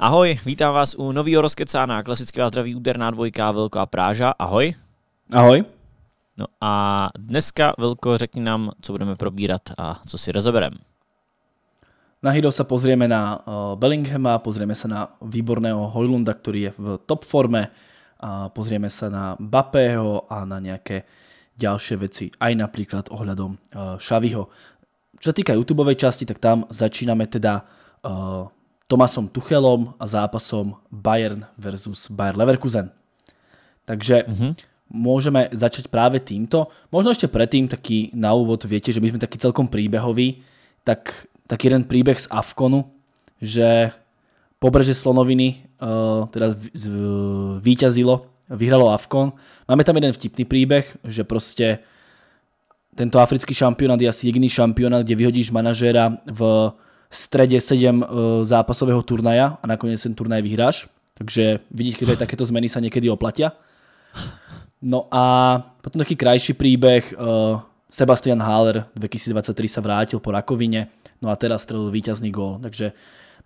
Ahoj, vítám vás u novýho rozkecána, klasického a zdravý úderná dvojka VILKO a Práža. Ahoj. Ahoj. No a dneska, VILKO, řekni nám, co budeme probírat a co si rozebereme. Na Hero sa pozrieme na Bellinghama, pozrieme sa na výborného Hojlunda, ktorý je v top forme, a pozrieme sa na Mbappého a na nejaké ďalšie veci, aj napríklad ohľadom Xaviho. Čo sa týka YouTubeovej časti, tak tam začíname teda Tomasom Tuchelom a zápasom Bayern versus Bayer Leverkusen. Takže môžeme začať práve týmto. Možno ešte predtým taký na úvod, viete, že my sme taký celkom príbehoví, tak jeden príbeh z Afkonu, že Pobreže Slonoviny teda vyhralo Afkon. Máme tam jeden vtipný príbeh, že proste tento africký šampionát je asi jediný šampionát, kde vyhodíš manažéra v strede 7 zápasového turnaja a nakoniec ten turnaj vyhráš. Takže vidíte, že aj takéto zmeny sa niekedy oplatia. No a potom taký krajší príbeh. Sébastien Haller 2023 sa vrátil po rakovine, no a teraz strelil víťazný gól. Takže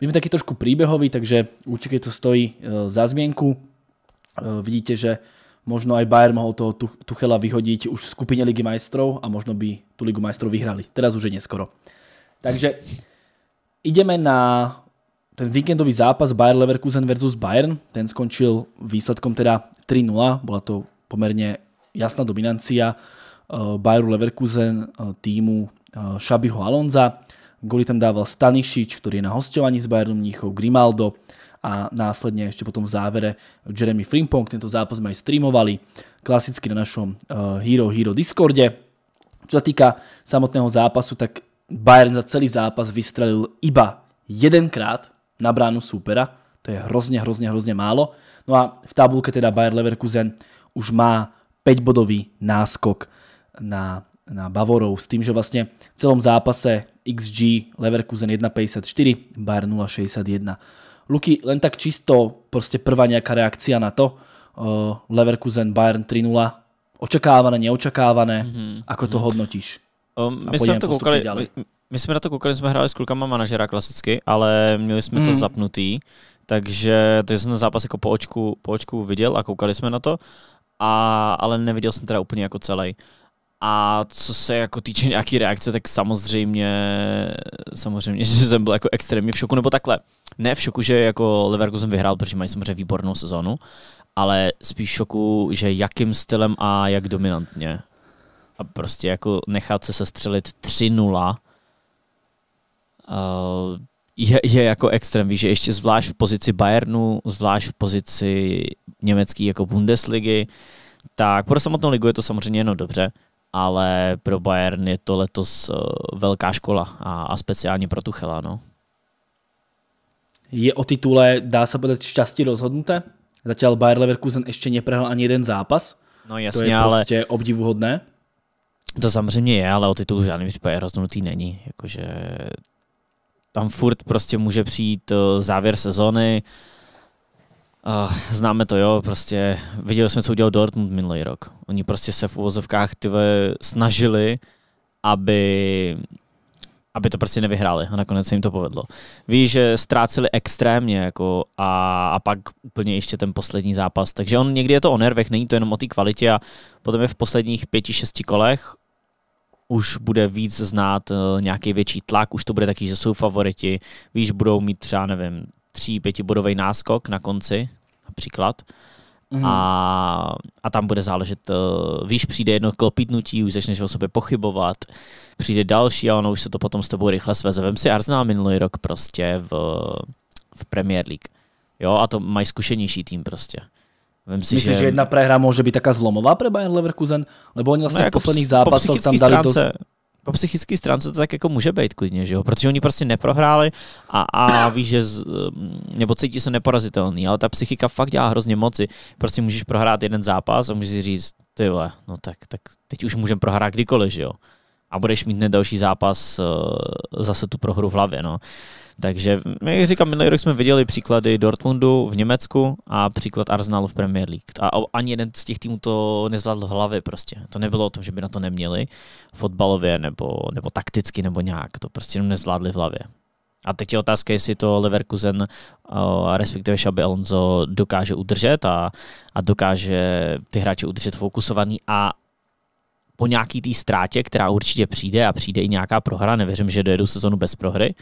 my sme taký trošku príbehoví, takže určite to stojí za zmienku. Vidíte, že možno aj Bayern mohol toho Tuchela vyhodiť už v skupine Ligy majstrov a možno by tú Ligu majstrov vyhrali. Teraz už je neskoro. Takže ideme na ten víkendový zápas Bayer Leverkusen versus Bayern. Ten skončil výsledkom teda 3-0. Bola to pomerne jasná dominancia Bayeru Leverkusen týmu Xabiho Alonsa. Góly tam dával Stanišič, ktorý je na hosťovaní s Bayernom Mníchov, Grimaldo a následne ešte potom v závere Jeremy Frimpong. Tento zápas sme aj streamovali klasicky na našom HERO HERO Discorde. Čo sa týka samotného zápasu, tak Bayern za celý zápas vystrelil iba jedenkrát na bránu súpera. To je hrozne málo. No a v tabulke teda Bayer Leverkusen už má 5-bodový náskok na Bavorov s tým, že vlastne v celom zápase XG Leverkusen 1,54, Bayern 0,61. Luky, len tak čisto proste prvá nejaká reakcia na to. Leverkusen Bayern 3-0. Očakávané, neočakávané. Ako to hodnotíš? My jsme na to koukali, jsme hráli s klukama manažera klasicky, ale měli jsme to zapnutý, takže jsem ten zápas jako po očku viděl a koukali jsme na to, ale neviděl jsem teda úplně jako celý. A co se jako týče nějaký reakce, tak samozřejmě, že jsem byl jako extrémně v šoku, nebo takhle. Ne v šoku, že jako Leverkusen vyhrál, protože mají samozřejmě výbornou sezónu, ale spíš v šoku, že jakým stylem a jak dominantně. A prostě jako nechat se sestřelit 3-0 je jako extrém, víš, že ještě zvlášť v pozici Bayernu, zvlášť v pozici německé jako Bundesligy, tak pro samotnou ligu je to samozřejmě jenom dobře, ale pro Bayern je to letos velká škola a speciálně pro Tuchela, no. Je o titule, dá se povedať, šťastie rozhodnuté? Zatiaľ Bayer Leverkusen ještě neprehral ani jeden zápas. No jasně, to je prostě obdivuhodné. To samozřejmě je, ale o titul v žádném případě rozhodnutý není. Jakože tam furt prostě může přijít závěr sezóny. Známe to, jo, prostě viděli jsme, co udělal Dortmund minulý rok. Oni prostě se v uvozovkách snažili, aby to prostě nevyhráli a nakonec se jim to povedlo. Víš, že ztráceli extrémně jako a pak úplně ještě ten poslední zápas. Takže on někdy je to o nervech, není to jenom o té kvalitě a potom je v posledních 5-6 kolech už bude víc znát nějaký větší tlak, už to bude taky, že jsou favoriti, víš, budou mít třeba, nevím, 3-5-bodový náskok na konci, například. A tam bude záležet, víš, přijde jedno klopítnutí, už začneš o sobě pochybovat, přijde další a ono už se to potom s tebou rychle sveze. Vem si Arsenal minulý rok prostě v Premier League. Jo, a to mají zkušenější tým prostě. Myslíš, že jedna prehra může být taká zlomová pro Bayern Leverkusen? Lebo oni vlastně v posledních zápasoch tam dali to... Po psychické stránce to tak jako může být klidně, že jo? Protože oni prostě neprohráli a víš, že nebo cítí se neporazitelný, ale ta psychika fakt dělá hrozně moci. Prostě můžeš prohrát jeden zápas a můžeš si říct, ty vole, no tak teď už můžeme prohrát kdykoliv, že jo? A budeš mít další zápas zase tu prohru v hlavě, no. Takže, jak říkám, minulý rok jsme viděli příklady Dortmundu v Německu a příklad Arsenalu v Premier League. A ani jeden z těch týmů to nezvládl v hlavě prostě. To nebylo o tom, že by na to neměli fotbalově nebo takticky nebo nějak. To prostě jenom nezvládli v hlavě. A teď je otázka, jestli to Leverkusen a respektive Xabi Alonso dokáže udržet a dokáže ty hráče udržet fokusovaný a po nějaký té ztrátě, která určitě přijde a přijde i nějaká prohra, nevěřím, že dojedou sezonu bez prohry,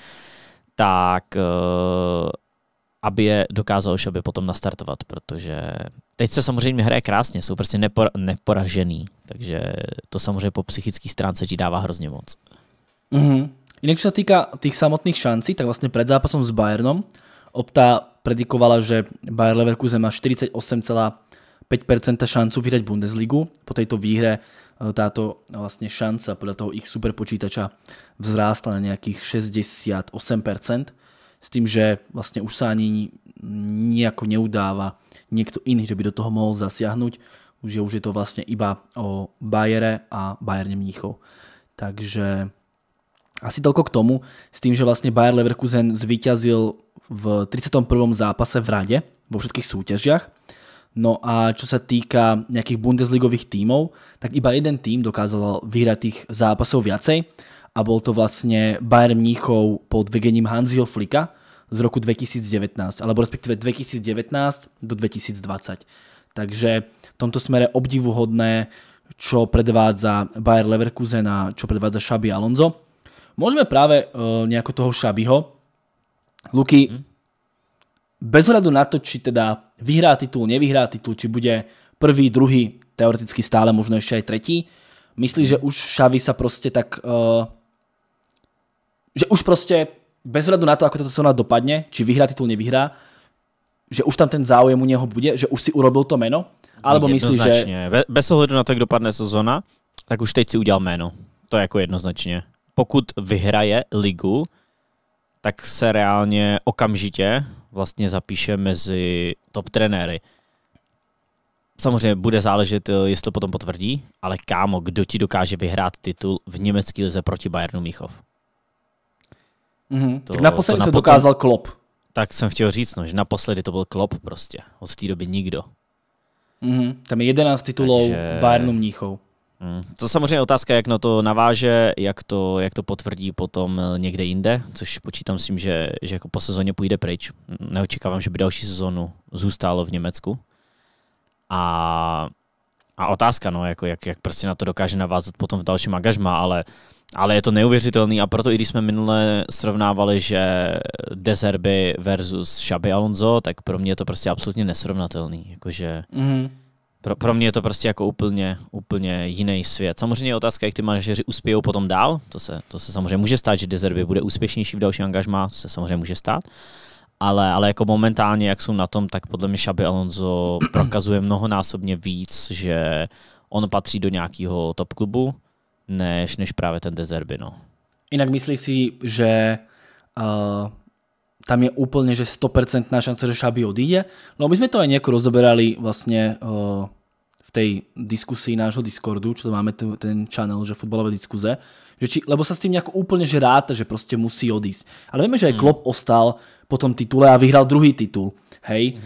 tak aby je dokázal Xabi potom nastartovat, protože teď se samozřejmě hraje krásně, jsou prostě neporažený, takže to samozřejmě po psychické stránce ti dává hrozně moc. Mhm. Inak čo sa týka tých samotných šancí, tak vlastne pred zápasom s Bayernom Opta predikovala, že Bayer Leverkusen má 48,5% šancu vyhrať Bundesligu. Po tejto výhre táto vlastne šanca podľa toho ich superpočítača vzrástla na nejakých 68%, s tým, že vlastne už sa ani nejako neudáva niekto iný, že by do toho mohol zasiahnuť. Už je to vlastne iba o Bayere a Bayerne Mníchov. Takže asi toľko k tomu, s tým, že vlastne Bayer Leverkusen zvíťazil v 31. zápase v rade, vo všetkých súťažiach. No a čo sa týka nejakých bundesligových tímov, tak iba jeden tím dokázal vyhrať tých zápasov viacej a bol to vlastne Bayern Mníchov pod vedením Hansiho Flicka z roku 2019, alebo respektíve 2019 do 2020. Takže v tomto smere obdivuhodné, čo predvádza Bayer Leverkusen a čo predvádza Xabi Alonso. Môžeme práve nejako toho Xabiho. Luky, bez hľadu na to, či teda vyhrá titul, nevyhrá titul, či bude prvý, druhý, teoreticky stále možno ešte aj tretí, myslíš, že už Xabi sa proste tak, že už proste bez hľadu na to, ako táto sezóna dopadne, či vyhrá titul, nevyhrá, že už tam ten záujem u neho bude, že už si urobil to meno? Alebo myslíš, že... Bez ohľadu na to, jak dopadne sezóna, tak už teď si udial meno. To je ako jednoznačne. Pokud vyhraje ligu, tak se reálně okamžitě vlastně zapíše mezi top trenéry. Samozřejmě bude záležet, jestli to potom potvrdí, ale kámo, kdo ti dokáže vyhrát titul v německé lize proti Bayernu Mnichov? Tak naposledy to dokázal Klopp. Tak jsem chtěl říct, no, že naposledy to byl Klopp prostě. Od té doby nikdo. Tam je 11 titulů Bayernu Mnichov. To samozřejmě je otázka, jak na to naváže, jak to potvrdí potom někde jinde, což počítám s tím, že jako po sezóně půjde pryč. Neočekávám, že by další sezónu zůstalo v Německu. A otázka, no, jako jak prostě na to dokáže navázat potom v dalším angažmá, ale je to neuvěřitelný a proto i když jsme minule srovnávali, že De Zerbi versus Xabi Alonso, tak pro mě je to prostě absolutně nesrovnatelný. Jakože... Pro mě je to prostě jako úplně jiný svět. Samozřejmě je otázka, jak ty manažeři uspějou potom dál. To se samozřejmě může stát, že De Zerbi bude úspěšnější v dalším angažmá, to se samozřejmě může stát. Ale jako momentálně, jak jsou na tom, tak podle mě Xabi Alonso prokazuje mnohonásobně víc, že on patří do nějakého top klubu, než právě ten De Zerbi. No. Jinak myslíš si, že... tam je úplne, že 100% šanca, že Xabi odíde. No my sme to aj nejako rozoberali vlastne v tej diskusii nášho Discordu, čo to máme ten channel, že futbalové diskuze, že či, lebo sa s tým nejako úplne že ráta, že proste musí odísť. Ale vieme, že aj Klopp ostal po tom titule a vyhral druhý titul. Hej,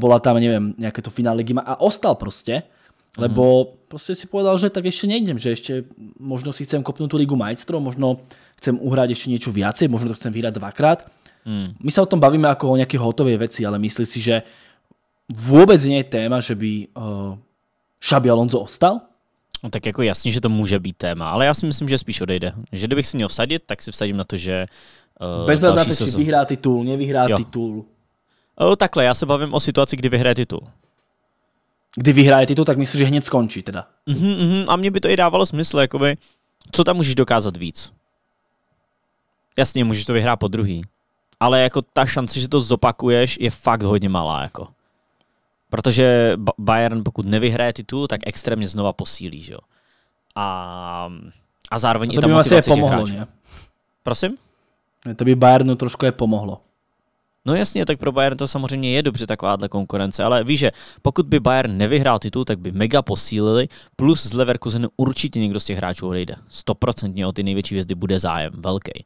bola tam, neviem, nejaké to finále Ligy a ostal proste, lebo proste si povedal, že tak ešte nejdem, že ešte možno si chcem kopnúť tú Ligu majstrov, možno chcem uhrať ešte niečo viacej, možno to chcem vyhrať dvakrát. My sa o tom bavíme ako o nejakých hotovej veci, ale myslím si, že vôbec nie je téma, že by Xabi Alonso ostal? No tak jako jasně, že to může být téma, ale já si myslím, že spíš odejde. Že kdybych si měl vsadit, tak si vsadím na to, že bez hledu na to, že vyhrá titul, nevyhrá titul. Takhle, já se bavím o situaci, kdy vyhraje titul. Kdy vyhraje titul, tak myslím, že hned skončí teda. A mně by to i dávalo smysl, jakoby, co tam můžeš dokázat víc? Jasně, můžeš to vyhrát po druhý. Ale jako ta šance, že to zopakuješ, je fakt hodně malá. Jako. Protože Bayern, pokud nevyhraje titul, tak extrémně znova posílí. Že jo? A zároveň i ta motivace těch hráčů. Prosím? To by Bayernu trošku je pomohlo. No jasně, tak pro Bayern to samozřejmě je dobře takováhle konkurence, ale víš, že pokud by Bayern nevyhrál titul, tak by mega posílili, plus z Leverkusenu určitě někdo z těch hráčů odejde. 100% o ty největší hvězdy bude zájem, velký.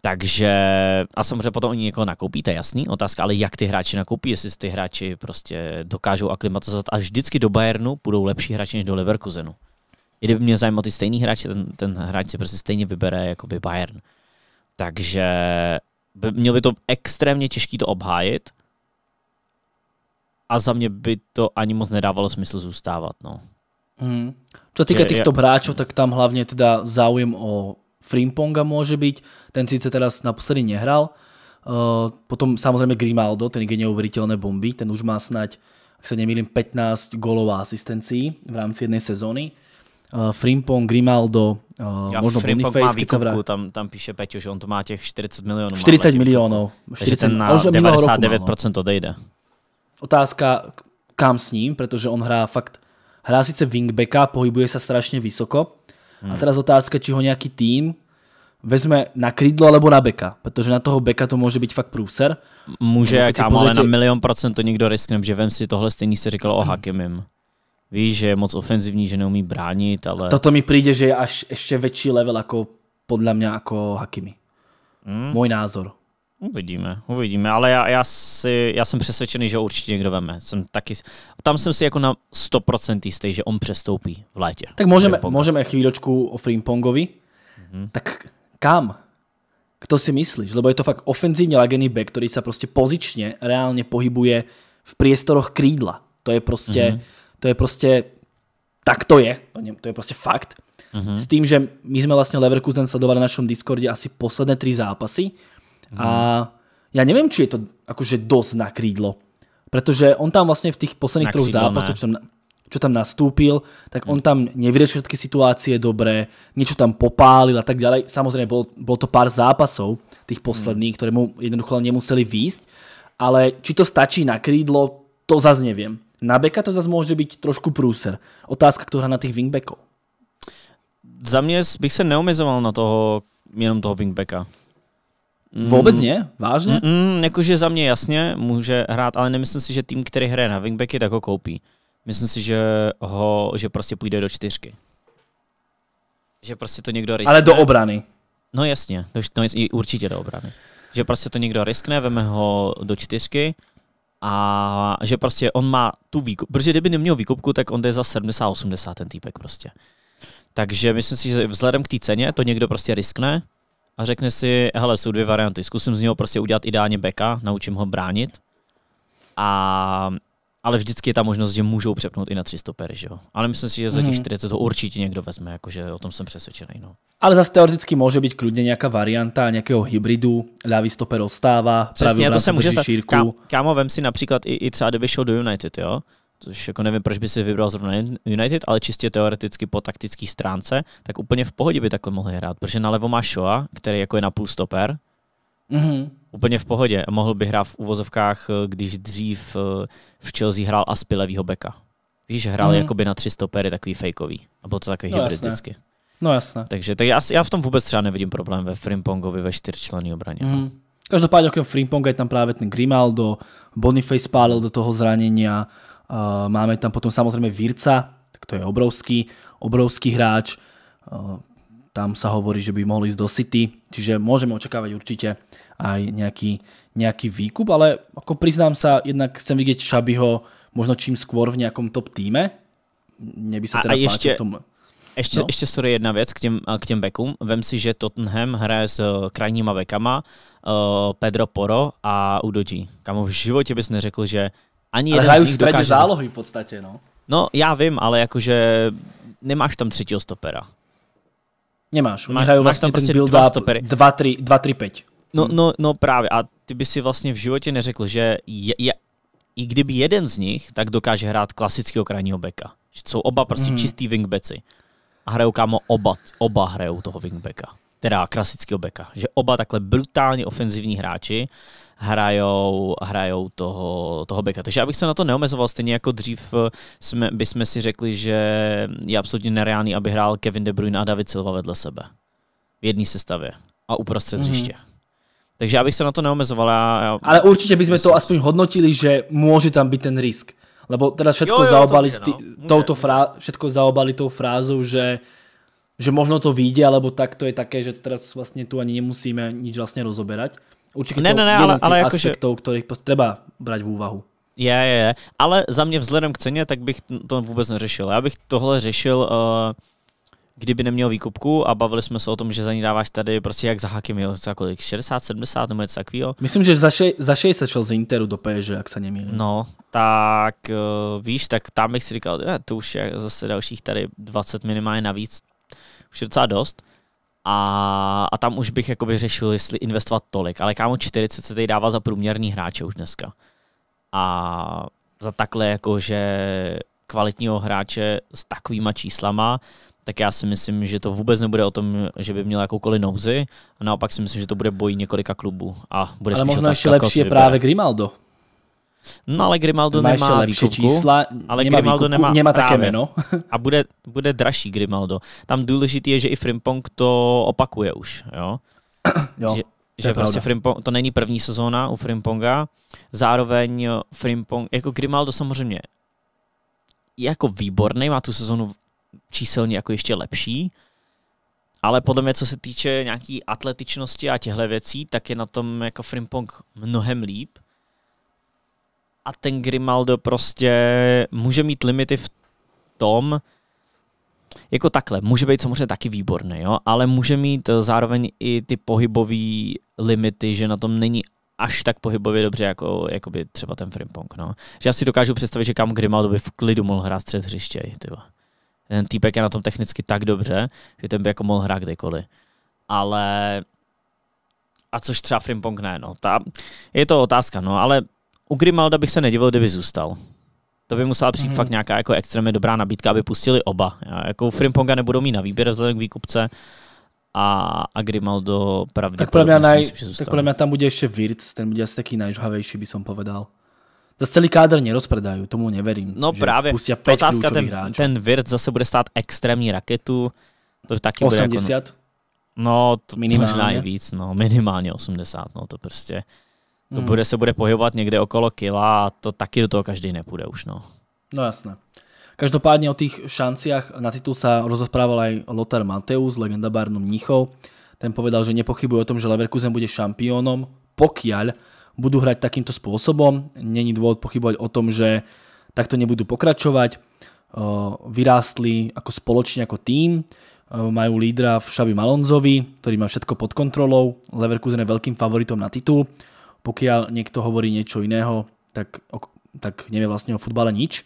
Takže, a samozřejmě potom oni někoho nakoupí, to je jasný, otázka, ale jak ty hráči nakoupí, jestli ty hráči prostě dokážou aklimatizovat a vždycky do Bayernu budou lepší hráči než do Leverkusenu. I kdyby mě zajímal ty stejný hráči, ten hráč si prostě stejně vybere jakoby Bayern. Takže Měl by to extrémně těžký to obhájit a za mě by to ani moc nedávalo smysl zůstávat. No. Hmm. Čo týka týchto hráčov, tak tam hlavne teda záujem o Frimponga môže byť. Ten síce teraz naposledy nehral. Potom samozrejme Grimaldo, ten je neuveriteľné bomby. Ten už má snať, ak sa nemýlim, 15 gólov a asistencií v rámci jednej sezóny. Frimpong, Grimaldo, možno Boniface. Má výkupku, tam píše Peťo, že on to má těch 40 milionů. 40 milionů. Takže ten na 99% odejde. Otázka, kam s ním, protože on hrá fakt hrá sice wingbacka, pohybuje sa strašne vysoko. A teraz otázka, či ho nejaký tým vezme na krídlo alebo na beka. Pretože na toho beka to môže byť fakt prúser. Môže, ale na 100% to nikdo riskne, že vem si tohle stejný si říkalo o Hakimim. Víš, že je moc ofenzivní, že neumí bránit, ale... Toto mi príde, že je až ešte väčší level ako podľa mňa ako Hakimi. Môj názor. Uvidíme, uvidíme, ale já jsem přesvědčený, že určitě někdo veme. Tam jsem si jako na 100% jistý, že on přestoupí v létě. Tak můžeme chvíľočku o Frimpongovi. Tak kam? Kto si myslíš? Lebo je to fakt ofenzívne lagený back, ktorý sa proste pozične reálne pohybuje v priestoroch krídla. To je proste tak to je. To je proste fakt. S tým, že my sme vlastne Leverkusen sledovali na našom Discorde asi posledné 3 zápasy. A ja neviem, či je to akože dosť na krídlo. Pretože on tam vlastne v tých posledných 3 zápasoch, čo tam nastúpil, tak on tam nevyriešil všetky situácie dobre, niečo tam popálil a tak ďalej. Samozrejme, bolo to pár zápasov tých posledných, ktoré mu jednoducho nemuseli výjsť. Ale či to stačí na krídlo, to zase neviem. Na beka to zase môže byť trošku prúser. Otázka, kto hrá na tých wingbackov. Za mňa bych sa neomezoval na toho, jenom toho wingbacka. Vůbec ne? Vážně? Jakože za mě jasně může hrát, ale nemyslím si, že tým, který hraje na wingbacky, tak ho koupí. Myslím si, že prostě půjde do 4. Že prostě to někdo riskne. Ale do obrany. No jasně, určitě do obrany. Že prostě to někdo riskne, veme ho do 4 a že prostě on má tu výkupku. Protože kdyby neměl výkupku, tak on jde za 70-80 ten týpek prostě. Takže myslím si, že vzhledem k té ceně to někdo prostě riskne. A řekne si, hele, jsou 2 varianty, zkusím z něho prostě udělat ideálně beka, naučím ho bránit, ale vždycky je ta možnost, že můžou přepnout i na 3 stopery, že jo. Ale myslím si, že za těch 40 to určitě někdo vezme, jakože o tom jsem přesvědčený. No. Ale zase teoreticky může být kludně nějaká varianta, nějakého hybridu, ľavý stoper ostává, přesně, to se může stát. Kámo, vem si například i třeba, kdyby šel do United, jo. Což jako nevím, proč by si vybral zrovna United, ale čistě teoreticky po taktické stránce, tak úplně v pohodě by takhle mohli hrát, protože nalevo má Shoa, který jako je na půl stoper, úplně v pohodě. Mohl by hrát v uvozovkách, když dřív v Chelsea hrál Aspy levýho beka. Víš, hrál jakoby na 3 stopery takový fejkový, a bylo to takový hybridicky. No jasné. Takže tak já v tom vůbec třeba nevidím problém ve Frimpongovi ve 4členné obraně. Každopádně okrem Frimponga je tam právě ten Grimaldo, Boniface spálil do toho zranění. Máme tam potom samozrejme Virca, tak to je obrovský hráč. Tam sa hovorí, že by mohli ísť do City, čiže môžeme očakávať určite aj nejaký výkup, ale ako priznám sa, jednak chcem vidieť Xabiho možno čím skôr v nejakom top týme. Mne by sa teda páčil v tom... Ještě sorry, jedna věc k těm backům. Vem si, že Tottenham hraje s krajníma backama Pedro Porro a Udoji. Kamo, v životě bys neřekl, že ani ale hrajú v strede zálohy v podstate, no. No, ja viem, ale akože nemáš tam 3. stopera. Nemáš, oni hrajú vlastne ten build-up 2-3-5. No práve, a ty by si vlastne v živote neřekl, že i kdyby jeden z nich, tak dokáže hrát klasického krajního beka. Sú oba proste čistí wingbacki. A hrajú, kámo, oba hrajú toho wingbacka. Teda klasického beka. Že oba takhle brutálne ofenzivní hráči hrajou toho beka. Takže já bych se na to neomezoval, stejně jako dřív bychom si řekli, že je absolutně nereálný, aby hrál Kevin De Bruyne a David Silva vedle sebe. V jedné sestavě a uprostřed hřiště. Takže já bych se na to neomezoval. Ale určitě bychom to aspoň hodnotili, že může tam být ten risk. Lebo teda všetko zaobali tou frázou, že možno to vyjde, alebo tak to je také, že teraz vlastne tu ani nemusíme nič vlastne rozoberať. Určitě to jeden z těch aspektů, kterých třeba brať v úvahu. Je, ale za mě vzhledem k ceně, tak bych to vůbec neřešil. Já bych tohle řešil kdyby neměl výkupku, a bavili jsme se o tom, že za ní dáváš tady prostě jak za Hakimi, jo, za kolik, 60, 70 nebo něco takového. Myslím, že za 60 šel z Interu do PSG, jak se nemýlím. No, tak víš, tak tam bych si říkal, to už je zase dalších tady 20 minimálně navíc, už je docela dost. A tam už bych jakoby řešil, jestli investovat tolik, ale kámo 40 se tady dává za průměrný hráče už dneska. A za takhle jakože kvalitního hráče s takovýma číslama, tak já si myslím, že to vůbec nebude o tom, že by měl jakoukoliv nouzi, a naopak si myslím, že to bude boj několika klubů. A bude ale možná ještě lepší je právě Grimaldo. No ale Grimaldo nemá výkupku, čísla, ale nemá Grimaldo výkupku, nemá také jméno. A bude dražší Grimaldo. Tam důležité je, že i Frimpong to opakuje už. Jo? Jo, že prostě Frimpong, to není první sezóna u Frimponga. Zároveň Frimpong, jako Grimaldo samozřejmě je jako výborný, má tu sezónu číselně jako ještě lepší, ale podle mě, co se týče nějaký atletičnosti a těchto věcí, tak je na tom jako Frimpong mnohem líp. A ten Grimaldo prostě může mít limity v tom, jako takhle, může být samozřejmě taky výborný, jo? Ale může mít zároveň i ty pohybové limity, že na tom není až tak pohybově dobře, jako by třeba ten Frimpong. No? Že já si dokážu představit, že kam Grimaldo by v klidu mohl hrát střed hřiště. Ten týpek je na tom technicky tak dobře, že ten by jako mohl hrát kdekoliv. Ale a což třeba Frimpong ne, no. Je to otázka, no, ale u Grimalda bych se nedivil, kdyby zůstal. To by musela přijít fakt nějaká jako extrémně dobrá nabídka, aby pustili oba. Jako Frimponga nebudou mít na výběr vzhledem k výkupce, a Grimaldo pravděpodobně tak podle mě tam bude ještě Virc, ten bude asi taký najžhavější, by som povedal. Zase celý kádr nerozpredají, tomu neverím. No právě, otázka, ten Virc zase bude stát extrémní raketu. To taky 80? Bude jako, no, to možná i víc, no, minimálně 80, no to prostě. To se bude pohybovat někde okolo kila a to taky do toho každý nepůjde už. No, no jasné. Každopádně o těch šanciach na titul sa rozprával aj Lothar Matthäus, legenda Bayernu Mníchov. Ten povedal, že nepochybuje o tom, že Leverkusen bude šampiónom, pokiaľ budú hrať takýmto spôsobom. Není dôvod pochybovať o tom, že takto nebudú pokračovať. Vyrástli ako spoločne, ako tím. Majú lídra v Xabi Alonsovi, ktorý má všetko pod kontrolou. Leverkusen je veľkým favoritom na titul. Pokiaľ niekto hovorí niečo iného, tak nevie vlastne o futbale nič.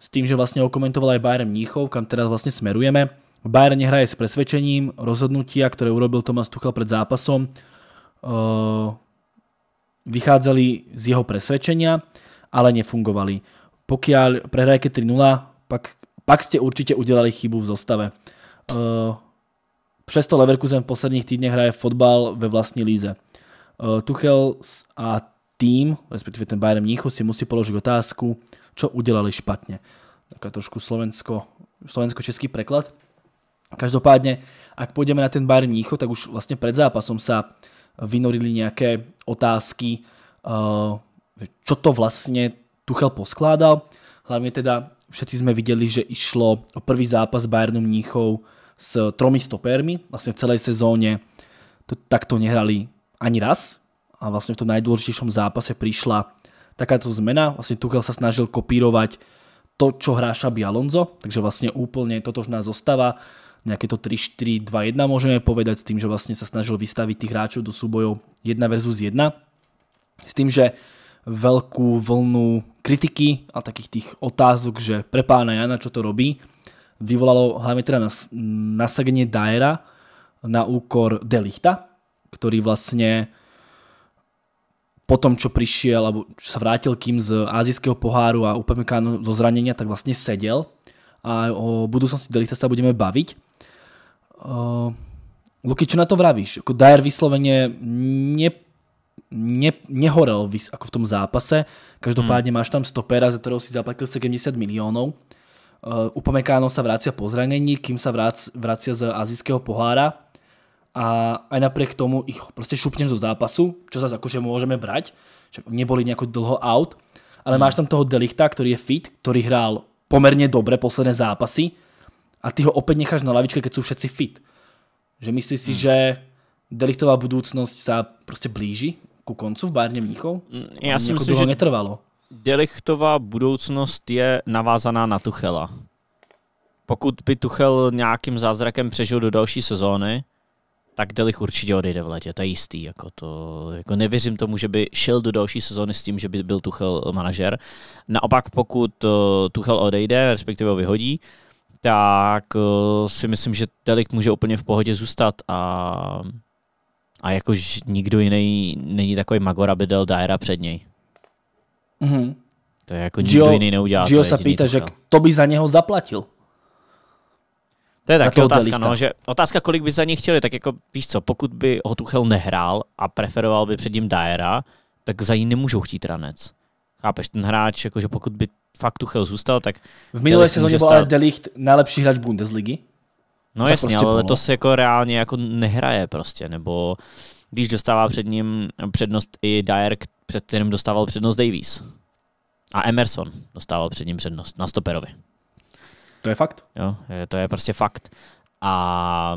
S tým, že vlastne okomentoval aj Bayer Mníchov, kam teraz vlastne smerujeme. Bayern nehraje s presvedčením, rozhodnutia, ktoré urobil Thomas Tuchel pred zápasom, vychádzali z jeho presvedčenia, ale nefungovali. Pokiaľ prehrajete 3-0, pak ste určite udelali chybu v zostave. Přesto Leverkusen v posledných týdnech hraje fotbal ve vlastní líze. Tuchel a tým, respektive ten Bayern Mníchov, si musí položiť otázku, čo udelali špatne. Taká trošku slovensko-český preklad. Každopádne, ak pôjdeme na ten Bayern Mníchov, tak už vlastne pred zápasom sa vynorili nejaké otázky, čo to vlastne Tuchel poskládal. Hlavne teda všetci sme videli, že išlo o prvý zápas Bayernu Mníchov s 3 stopérmi. Vlastne v celej sezóne takto nehrali ani raz, a vlastne v tom najdôležitejšom zápase prišla takáto zmena. Vlastne Tuchel sa snažil kopírovať to, čo hrá Xabi Alonso, takže vlastne úplne totožná zostava, nejaké to 3-4-2-1 môžeme povedať, s tým, že vlastne sa snažil vystaviť tých hráčov do súbojov 1 vs 1, s tým, že veľkú vlnu kritiky a takých tých otázok, že pre pána Jana, čo to robí, vyvolalo hlavne teda nasadenie Diera na úkor De Lichta, ktorý vlastne po tom, čo prišiel, alebo čo sa vrátil Kim z ázijského poháru a upamecáno zo zranenia, tak vlastne sedel. A o budúcnosti De Lichta sa budeme baviť. Luky, čo na to vravíš? Dier vyslovene nehorel ako v tom zápase. Každopádne máš tam stopera, za ktorého si zaplatil 70 miliónov. Upamecáno sa vrácia po zranení, Kim sa vrácia z ázijského pohára. A aj napriek tomu ich proste šupneš do zápasu, čo sa akože môžeme brať, však neboli nejako dlho out, ale máš tam toho De Lichta, ktorý je fit, ktorý hral pomerne dobre posledné zápasy, a ty ho opäť necháš na lavičke, keď sú všetci fit. Že myslíš si, že De Lichtová budúcnosť sa proste blíži ku koncu v Bayerne Mníchov? Ja si myslím, že De Lichtová budúcnosť je navázaná na Tuchela. Pokud by Tuchel nějakým zázrakem přežil do další sezóny, tak De Ligt určitě odejde v létě, to je jistý. Jako nevěřím tomu, že by šel do další sezóny s tím, že by byl Tuchel manažer. Naopak, pokud Tuchel odejde, respektive ho vyhodí, tak si myslím, že De Ligt může úplně v pohodě zůstat a jakož nikdo jiný není takový magor, aby dal Diera před něj. Mm-hmm. To je jako nikdo jiný neudělal. Gio se pýta, že kdo by za něho zaplatil? To je taky otázka, no, že otázka, kolik by za něj chtěli, tak jako víš co, pokud by ho Tuchel nehrál a preferoval by před ním Diera, tak za ní nemůžou chtít ranec. Chápeš, ten hráč, jakože pokud by fakt Tuchel zůstal, tak... V minulé sezóně byl ale De Ligt nejlepší hráč Bundesligy. No jasně, prostě ale to se jako reálně jako nehraje prostě, nebo víš, dostává před ním přednost i Dier, před kterým dostával přednost Davies. A Emerson dostával před ním přednost na stoperovi. To je fakt. Jo, to je prostě fakt. A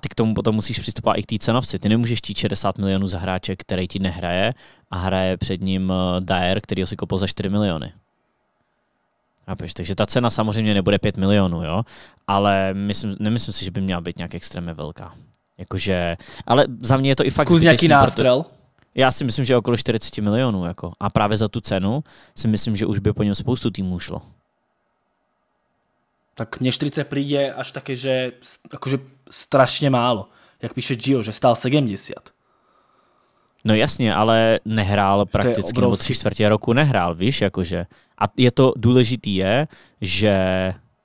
ty k tomu potom musíš přistupovat i k té cenovci. Ty nemůžeš chtít 60 milionů za hráče, který ti nehraje a hraje před ním Dier, který ho si koupil za 4 miliony. Takže ta cena samozřejmě nebude 5 milionů, jo? Ale nemyslím si, že by měla být nějak extrémně velká. Jakože, ale za mě je to i fakt zbytečný. Zkus nějaký nástrel. Já si myslím, že okolo 40 milionů. Jako. A právě za tu cenu si myslím, že už by po něm spoustu týmů šlo. Tak mne 40 príde až také, že akože strašně málo. Jak píše Gio, že stál 70. No jasně, ale nehrál prakticky, nebo 3/4 roku nehrál, víš, jakože. A je to důležitý je, že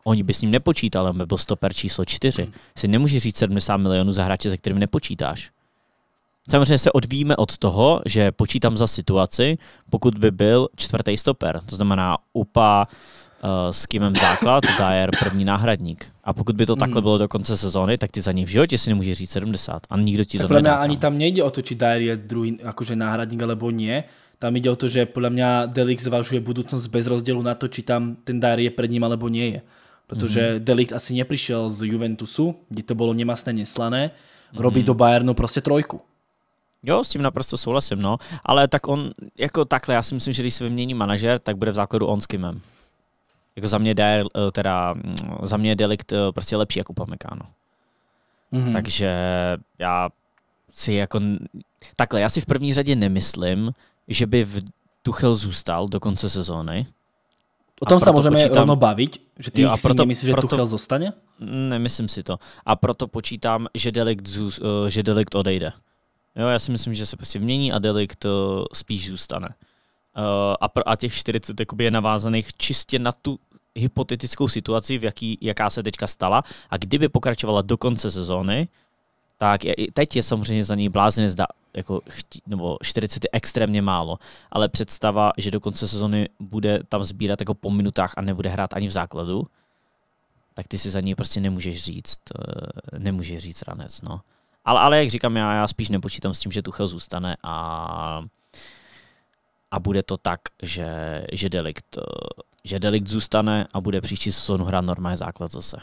oni by s ním nepočítali, by byl stoper číslo 4. Si nemůže říct 70 milionů za hráče, se kterým nepočítáš. Samozřejmě se odvíjíme od toho, že počítám za situaci, pokud by byl 4. stoper, to znamená UPA, s Kimem základ, Dier první náhradník. A pokud by to takhle bylo do konce sezóny, tak ty za ní v životě si nemůže říct 70 a nikdo ti tak to nedá. Ani tam nejde o to, či Dier je druhý akože náhradník alebo nie. Tam ide o to, že podľa mňa De Ligt zvažuje budúcnosť bez rozdielu na to, či tam ten Dier je pred ním alebo nie je. Pretože De Ligt asi neprišiel z Juventusu, kde to bolo nemastné, neslané, robí do Bayernu proste trojku. Jo, s tím naprosto souhlasím, no. Ale tak on, jako takhle, já si myslím, že když se vymění manažer, tak bude v základu on s Kimem. Jako za mě je De Ligt prostě lepší jako Upamecano. Takže já si jako... Takhle, já si v první řadě nemyslím, že by v Tuchel zůstal do konce sezóny. O tom se můžeme rovno bavit, že ty jo, si nemyslíš, že Tuchel zostane? Nemyslím si to. A proto počítám, že De Ligt odejde. Jo, já si myslím, že se prostě mění a De Ligt spíš zůstane. A těch 40 je navázaných čistě na tu hypotetickou situaci, jaká se teďka stala. A kdyby pokračovala do konce sezóny, tak teď je samozřejmě za ní blázně zda, jako nebo 40 je extrémně málo. Ale představa, že do konce sezóny bude tam sbírat jako po minutách a nebude hrát ani v základu, tak ty si za ní prostě nemůžeš říct ranec. No. Ale jak říkám, já spíš nepočítám s tím, že Tuchel zůstane a bude to tak, že De Ligt zůstane a bude příští sezónu hrát normálně základ zase.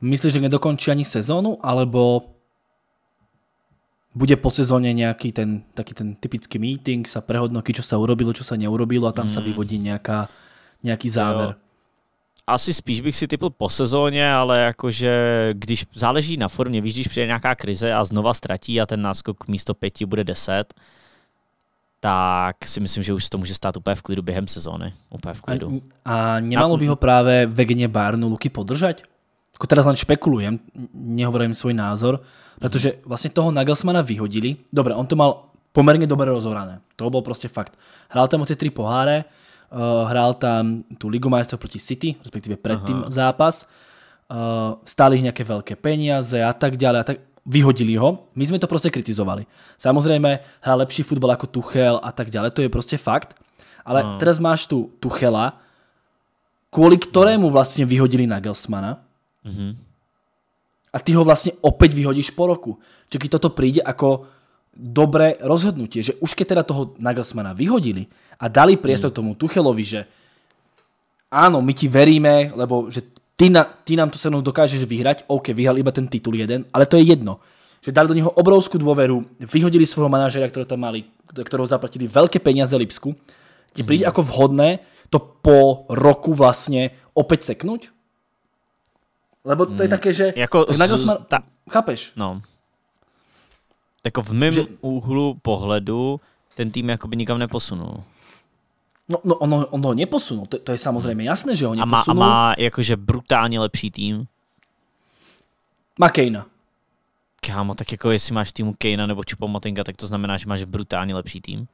Myslíš, že nedokončí ani sezónu, alebo bude po sezóně nějaký ten taký ten typický meeting, sa prehodnotí, čo sa urobilo, čo sa neurobilo a tam sa vyvodí nějaký záver? Jo. Asi spíš bych si typl po sezóně, ale jakože když záleží na formě, víš, když přijde nějaká krize a znova ztratí a ten náskok místo 5 bude 10, tak si myslím, že už to může stát úplně v klidu během sezóny. Úplně v klidu. A nemalo by ho právě Vegně Bayernu Luky podržať? Jako teraz len špekulujem, nehovorím svůj názor, protože vlastně toho Nagelsmana vyhodili. Dobre, on to mal poměrně dobře rozhorané. To byl prostě fakt. Hrál tam o ty 3 poháre, hrál tam tu Ligu majstrov proti City, respektive predtým zápas. Stáli nějaké velké peniaze a tak dále. Vyhodili ho, my sme to proste kritizovali. Samozrejme, hrá lepší futbal ako Tuchel a tak ďalej, to je proste fakt. Ale teraz máš tu Tuchela, kvôli ktorému vlastne vyhodili Nagelsmana. A ty ho vlastne opäť vyhodíš po roku. Čiže keď toto príde ako dobré rozhodnutie, že už keď teda toho Nagelsmana vyhodili a dali priestor tomu Tuchelovi, že áno, my ti veríme, lebo že ty nám tu cenu dokážeš vyhrať, OK, vyhral iba ten titul jeden, ale to je jedno. Že dali do neho obrovskú dôveru, vyhodili svojho manažera, ktorého tam mali, ktorého zaplatili veľké peniaze Lipsku, ti príde ako vhodné to po roku vlastne opäť seknúť? Lebo to je také, že... Jako Nagelsmann, chápeš? No. Jako v mém úhlu pohledu ten tým jakoby nikam neposunul. No on ho neposunul, to je samozřejmě jasné, že ho neposunul. A má jakože brutálně lepší tým? Má Kejna. Kámo, tak jako jestli máš týmu Kejna nebo Choupo-Motinga, tak to znamená, že máš brutálně lepší tým?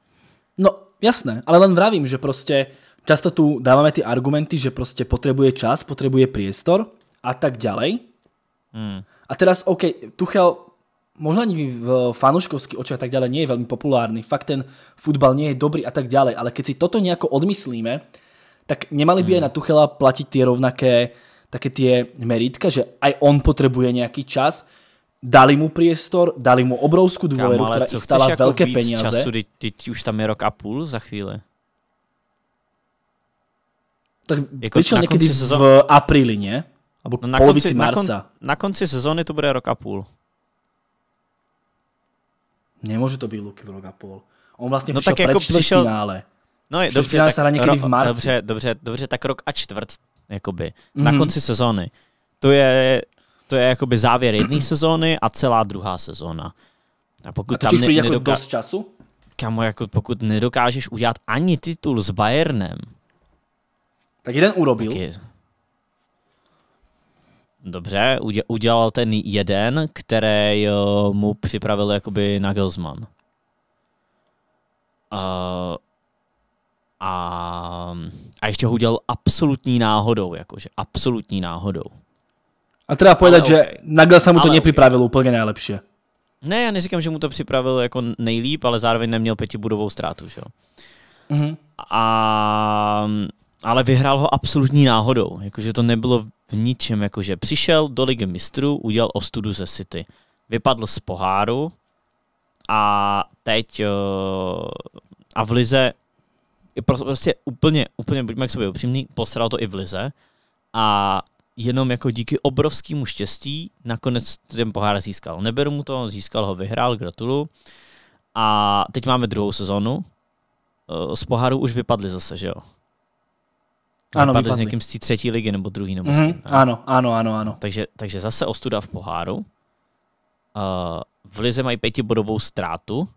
No jasné, ale len vravím, že prostě často tu dáváme ty argumenty, že prostě potřebuje čas, potřebuje priestor a tak ďalej. A teraz, OK, Tuchel možná ani v fanouškovských očích tak ďalej nie je veľmi populárny, fakt ten futbal nie je dobrý a tak ďalej, ale keď si toto nejako odmyslíme, tak nemali by aj na Tuchela platiť tie rovnaké také tie meritka, že aj on potrebuje nejaký čas, dali mu priestor, dali mu obrovskou dôveru, ktorá ich stala veľké peniaze. Času, teď už tam je rok a půl za chvíle. Tak vyšiel niekedy v apríli, nie? Alebo polovici marca. Na konci sezóny to bude rok a půl. Nemůže to být Luky rok a půl. On vlastně přišel před čtvrtfinále. No je dobře, dobře, tak rok a čtvrt, jakoby. Na konci sezóny. To je jakoby závěr jedné sezóny a celá druhá sezóna. A pokud tam jako dost času? Kamo, jako pokud nedokážeš udělat ani titul s Bayernem. Tak jeden urobil. Dobře, udělal ten jeden, který mu připravil jakoby Nagelsmann. A ještě ho udělal absolutní náhodou, jakože absolutní náhodou. A treba povedať, že Nagelsmann mu to nepřipravil úplně nejlepší. Ne, já neříkám, že mu to připravil jako nejlíp, ale zároveň neměl pětibudovou ztrátu, že jo. Ale vyhrál ho absolutní náhodou, jakože to nebylo v ničem, jakože přišel do Ligy mistrů, udělal ostudu ze City, vypadl z poháru a teď a v lize prostě úplně buďme k sobě upřímný, posral to i v lize a jenom jako díky obrovskému štěstí nakonec ten pohár získal. Neberu mu to, získal ho, vyhrál, gratuluju. A teď máme druhou sezonu, z poháru už vypadli zase, že jo. Ano, vypadli s někým z té třetí ligy, nebo druhý, nebo s kým. Ano. Takže zase ostuda v poháru. V lize mají pětibodovou ztrátu.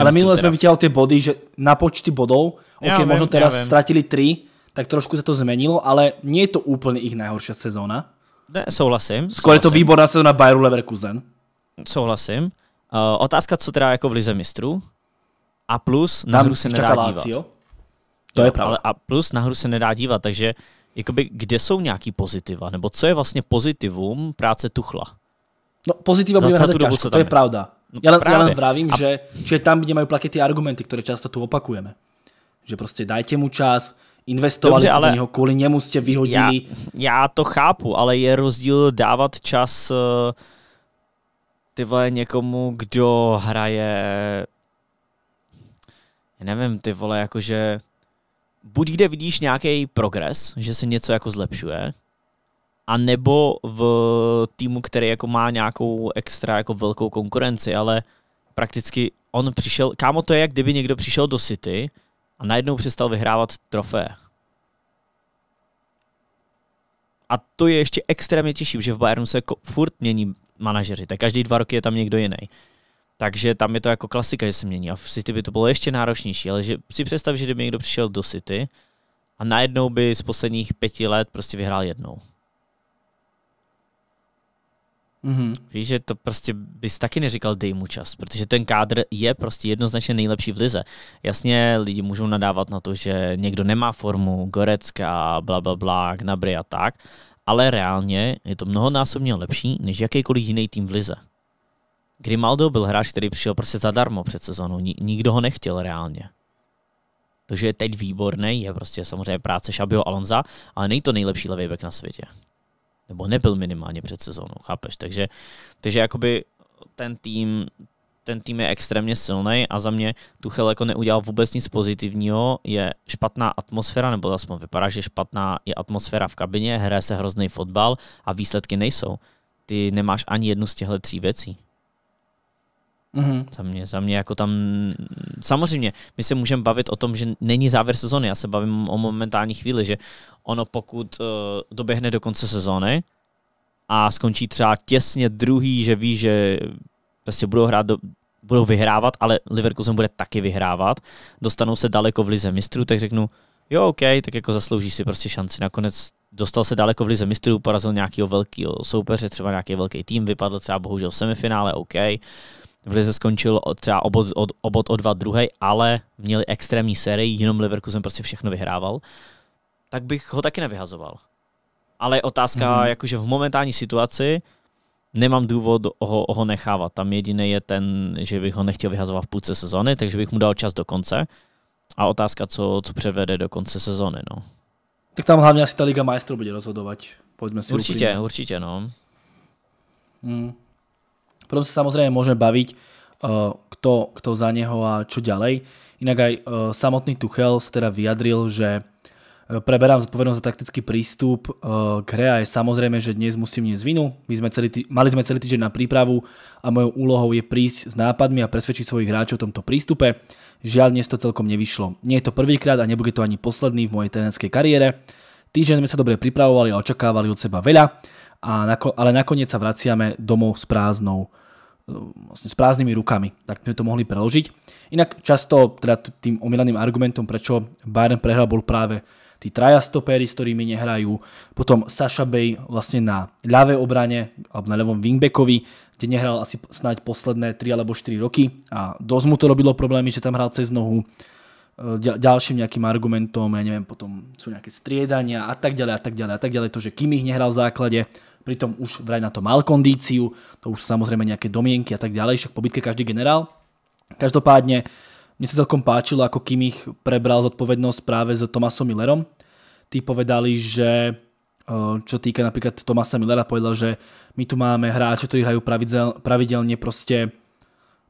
Ale minule jsme vytěhali ty body, že na počty bodů, OK, možná teraz ztratili 3, tak trošku se to změnilo, ale nie je to úplně jejich nejhorší sezóna. Ne, souhlasím. Skoro je to výborná sezóna Bayeru Leverkusen. Souhlasím. Otázka, co teda jako v lize mistrů. A plus, na hru se nedá dívat. To je pravda. A plus na hru se nedá dívat, takže jakoby, kde jsou nějaký pozitiva? Nebo co je vlastně pozitivum práce Tuchla? No pozitiva budeme hledat ťažko, to je pravda. No, já len vravím, že tam, kde mají plaky ty argumenty, které často tu opakujeme. Že prostě dajte mu čas, investovali jste do něho, kvůli němu jste vyhodili. Já to chápu, ale je rozdíl dávat čas někomu, kdo hraje, nevím, jakože buď kde vidíš nějaký progres, že se něco jako zlepšuje, a nebo v týmu, který jako má nějakou extra jako velkou konkurenci, ale prakticky on přišel, kámo, to je, jak kdyby někdo přišel do City a najednou přestal vyhrávat trofé. A to je ještě extrémně těžší, že v Bayernu se jako furt mění manažeři, tak každý 2 roky je tam někdo jiný. Takže tam je to jako klasika, že se mění. A v City by to bylo ještě náročnější, ale že si představ, že kdyby někdo přišel do City a najednou by z posledních 5 let prostě vyhrál jednou. Víš, že to prostě bys taky neříkal dej mu čas, protože ten kádr je prostě jednoznačně nejlepší v lize. Jasně, lidi můžou nadávat na to, že někdo nemá formu, Gorecka, blablabla, Gnabry a tak, ale reálně je to mnohonásobně lepší než jakýkoliv jiný tým v lize. Grimaldo byl hráč, který přišel prostě zadarmo před sezónou, nikdo ho nechtěl reálně. To, že je teď výborný, je prostě samozřejmě práce Xabiho Alonsa, ale není to nejlepší levý back na světě. Nebo nebyl minimálně před sezónou, chápeš? Takže jakoby ten tým je extrémně silný a za mě Tuchel jako neudělal vůbec nic pozitivního, je špatná atmosféra, nebo aspoň vypadá, že špatná je atmosféra v kabině, hraje se hrozný fotbal a výsledky nejsou. Ty nemáš ani jednu z těchto 3 věcí. Mm-hmm. Za mě jako tam samozřejmě my se můžeme bavit o tom, že není závěr sezóny, já se bavím o momentální chvíli, že ono pokud doběhne do konce sezóny a skončí třeba těsně druhý, že ví, že prostě budou vyhrávat, ale Leverkusen bude taky vyhrávat, dostanou se daleko v lize mistrů, tak řeknu jo, OK, tak jako zaslouží si prostě šanci. Nakonec dostal se daleko v lize mistrů, porazil nějakého velkého soupeře, třeba nějaký velký tým, vypadl třeba bohužel v semifinále, OK. V lize skončil třeba obod o 2-2, ale měli extrémní sérii, jenom Leverkusen prostě všechno vyhrával, tak bych ho taky nevyhazoval. Ale je otázka, jakože v momentální situaci nemám důvod ho nechávat. Tam jediný je ten, že bych ho nechtěl vyhazovat v půlce sezóny, takže bych mu dal čas do konce. A otázka, co převede do konce sezóny. No. Tak tam hlavně asi ta Liga majstrů bude rozhodovat. Pojďme si určitě, uplývat. Určitě, no. Potom se samozřejmě můžeme bavit, kto za něho a čo ďalej. Jinak aj samotný Tuchel se teda vyjadril, že preberám zodpovednosť za taktický prístup k hre a je samozrejme, že dnes musím niesť vinu. Mali sme celý týždeň na prípravu a mojou úlohou je prísť s nápadmi a presvedčiť svojich hráčov o tomto prístupe. Žiaľ, dnes to celkom nevyšlo. Nie je to prvýkrát a nebude to ani posledný v mojej trénerskej kariére. Týždeň sme sa dobre pripravovali a očakávali od seba veľa, ale nakoniec sa vraciame domov s prázdnymi rukami, tak sme to mohli preložiť. Inak často teda tým omielaným argumentom, prečo Bayern prehral, bol práve tí traja stopéry, s ktorými nehrajú, potom Sasha Bey vlastne na ľavej obrane, alebo na ľavom wingbackovi, kde nehral asi snáď posledné 3 alebo 4 roky a dosť mu to robilo problémy, že tam hral cez nohu. Ďalším nejakým argumentom, ja neviem, potom sú nejaké striedania a tak ďalej, a tak ďalej, a tak ďalej, to, že Kimmich nehral v základe, pritom už vraj na to mal kondíciu, to už samozrejme nejaké domienky a tak ďalej, však po bitke každý generál. Každopádne mne sa celkom páčilo, ako Kimmich prebral zodpovednosť práve s Thomasom Millerom. Tí povedali, že čo týka napríklad Thomasa Millera, povedal, že my tu máme hráče, ktorí hrajú pravidelne proste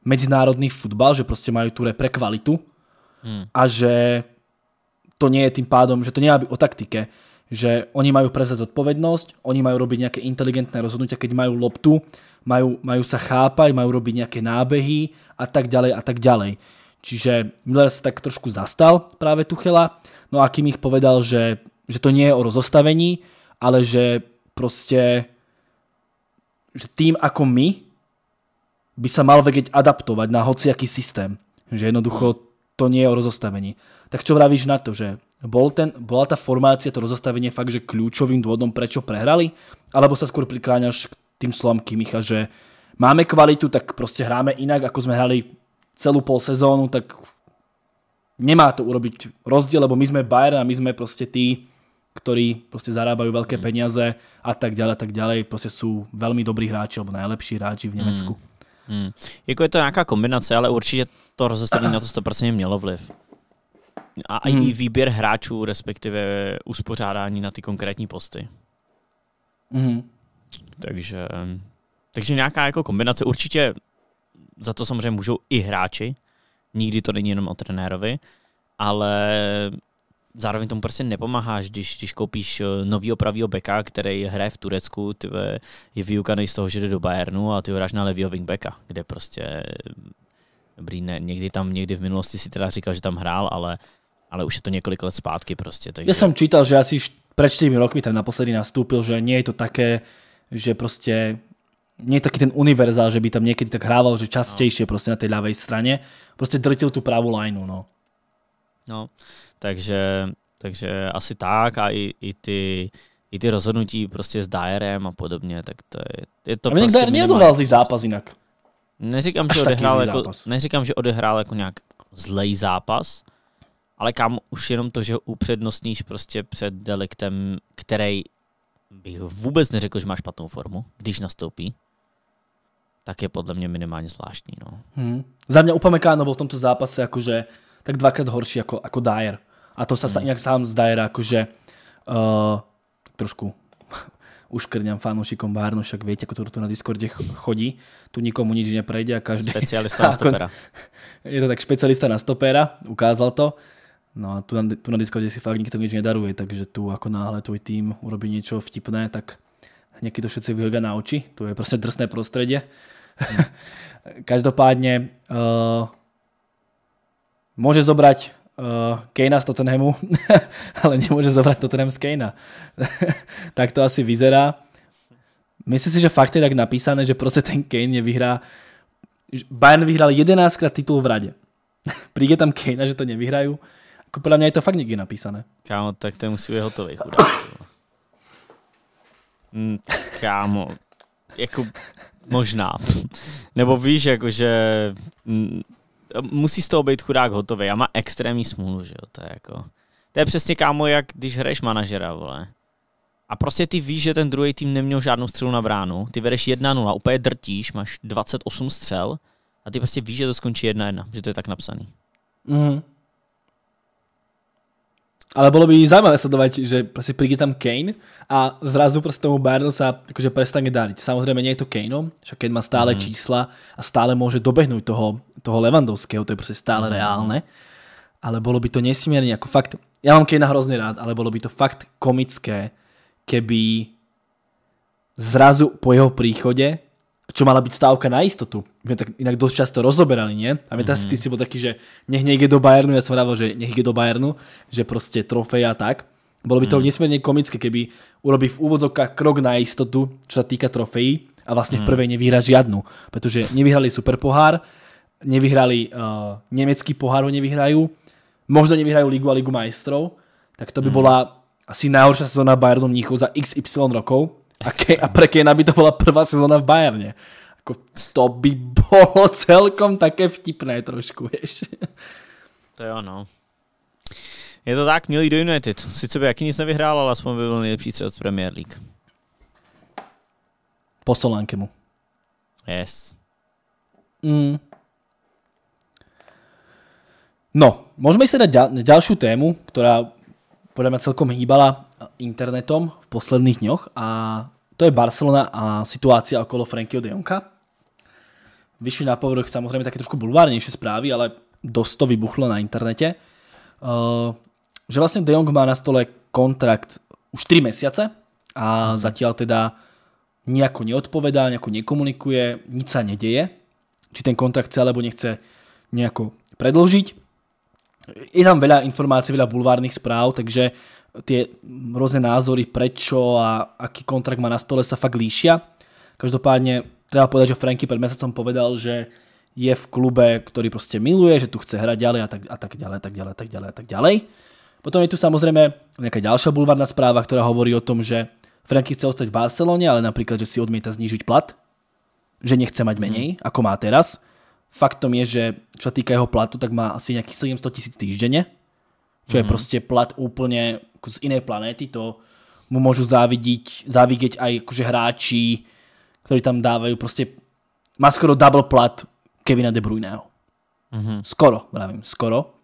medzinárodný futbal, že proste majú tú repre kvalitu a že to nie je tým pádom, že to nie je o taktike, že oni majú prevzať zodpovednosť, oni majú robiť nejaké inteligentné rozhodnutia, keď majú loptu, majú sa chápať, majú robiť nejaké nábehy a tak ďalej a tak ďalej. Čiže Miller sa tak trošku zastal práve Tuchela, no a Kimmich povedal, že to nie je o rozostavení, ale že proste že tým ako my by sa mal vedieť adaptovať na hociaký systém. Že jednoducho to nie je o rozostavení. Tak čo vravíš na to, že bola tá formácia, to rozostavenie fakt, že kľúčovým dôvodom, prečo prehrali? Alebo sa skôr prikláňaš k tým slovám Kimmicha, že máme kvalitu, tak proste hráme inak, ako sme hrali celú pol sezónu, tak nemá to urobiť rozdiel, lebo my sme Bayern a my sme proste tí, ktorí proste zarábajú veľké peniaze a tak ďalej, proste sú veľmi dobrí hráči, alebo najlepší hráči v Nemecku. Jako je to nějaká kombinace, ale určitě to rozestavení na to 100% mělo vliv. A i výběr hráčů, respektive uspořádání na ty konkrétní posty. Takže nějaká jako kombinace určitě. Za to samozřejmě můžou i hráči, nikdy to není jenom o trenérovi, ale zároveň tomu prostě nepomáháš, když koupíš novýho pravýho beka, který hraje v Turecku, je vyukaný z toho, že jde do Bayernu a ty ho hráš na levýho wingbacka, kde prostě dobrý, ne, někdy v minulosti si teda říkal, že tam hrál, ale už je to několik let zpátky prostě. Takže... Já jsem čítal, že asi před 4 roky tam naposledy nastúpil, že nie je to také, že prostě nie je taký ten univerzál, že by tam niekedy tak hrával, že častejšie proste na tej ľavej strane. Proste drtil tú pravú lineu, no. No, takže asi tak a i ty rozhodnutí proste s Dyerem a podobne, tak to je to proste minimálne. A Dyer neodohral zlý zápas inak. Neříkám, že odehrál jako nějak zlej zápas, ale kam už jenom to, že upřednostníš prostě před De Lichtem, který bych vůbec neřekl, že má špatnou formu, když nastoupí, tak je podle mě minimálně zvláštní. No. Za mě Upamecano byl v tomto zápase jakože tak dvakrát horší jako Dyer. A to se jinak sám z Dyera, jakože trošku uškrňám fanoušikom Bayernu, však viete, ako to tu na Discorde chodí, tu nikomu nič neprejde a každý... Specialista na stopera. Je to tak, špecialista na stopera, ukázal to. No a tu na Discorde si fakt nikto nič nedaruje, takže tu ako náhle tvoj tým urobí niečo vtipné, tak hneď to všetci vyhodia na oči, tu je proste drsné prostredie Každopádně může zobrať Kanea z Tottenhamu, ale nemůže zobrať Tottenham z Kanea. Tak to asi vyzerá. Myslím si, že fakt je tak napísané, že prostě ten Kane nevyhrá. Bayern vyhrál 11krát titul v rade. Príde tam Kanea, že to nevyhrajú. Ako podľa mňa je to fakt nikdy napísané. Kámo, tak ten musí být hotový chudák. Kámo, jako možná. Nebo víš, jakože musí z toho být chudák hotový. Já má extrémní smůlu, že jo, to je jako. To je přesně, kámo, jak když hraješ manažera, vole. A prostě ty víš, že ten druhý tým neměl žádnou střelu na bránu. Ty vedeš 1-0, úplně drtíš, máš 28 střel a ty prostě víš, že to skončí 1-1, že to je tak napsaný. Ale bylo by zajímavé sledovat, že prostě přijde tam Kane a zrazu prostě tomu Bayernu se jakože prestane dálit. Samozřejmě nie je to Kaneom, že Kane má stále čísla a stále může dobehnout toho Lewandowského, to je prostě stále reálné. Ale bylo by to nesmírně jako fakt, já mám Kanea hrozně rád, ale bylo by to fakt komické, keby zrazu po jeho príchode, čo mala byť stávka na istotu, my tak inak dosť často rozoberali, nie? A my ty si bol taký, že nech nejde do Bayernu, ja som hovoril, že nech ide do Bayernu, že proste trofej a tak. Bolo by to nesmierne komické, keby urobí v úvodzovkách krok na istotu, čo sa týka trofejí a vlastne v prvej nevyhra žiadnu, pretože nevyhrali superpohár, nevyhrali nemecký pohár, ho nevyhrajú, možno nevyhrajú Ligu a Ligu majstrov, tak to by bola asi najhoršia sezóna Bayernu Mníchov za XY rokov a pre Kanea by to bola prvá sezóna v Bayerne. Ako, to by bolo celkom také vtipné trošku, vieš. To je ono. Je to tak, měli do United. Sice by jaký nic nevyhrál, ale aspoň by byl nejlepší střelec Premier League. Po Solankemu. Yes. No, môžeme ísť teda na ďalšiu tému, ktorá podľa mňa celkom hýbala internetom v posledných dňoch, a to je Barcelona a situácia okolo Frenkyho de Jonga. Vyšli na povrch samozrejme také trošku bulvárnejšie správy, ale dosť to vybuchlo na internete. Že vlastne de Jong má na stole kontrakt už 3 mesiace a zatiaľ teda nejako neodpovedá, nejako nekomunikuje, nic sa nedeje. Či ten kontrakt chce alebo nechce nejako predĺžiť. Je tam veľa informácií, veľa bulvárnych správ, takže tie rôzne názory, prečo a aký kontrakt má na stole, sa fakt líšia. Každopádne treba povedať, že Frenkie pred mesiacom povedal, že je v klube, ktorý proste miluje, že tu chce hrať ďalej a tak ďalej. Potom je tu samozrejme nejaká ďalšia bulvárna správa, ktorá hovorí o tom, že Frenkie chce ostať v Barcelone, ale napríklad, že si odmieta znížiť plat, že nechce mať menej, ako má teraz. Faktom je, že čo sa týka jeho platu, tak má asi nejakých 700 000 týždenne, čo je proste plat úplne z inej planéty. To mu môžu závidieť aj akože hráči, ktorí tam dávajú proste, má skoro double plat Kevina De Bruyneho. Skoro, vravím, skoro.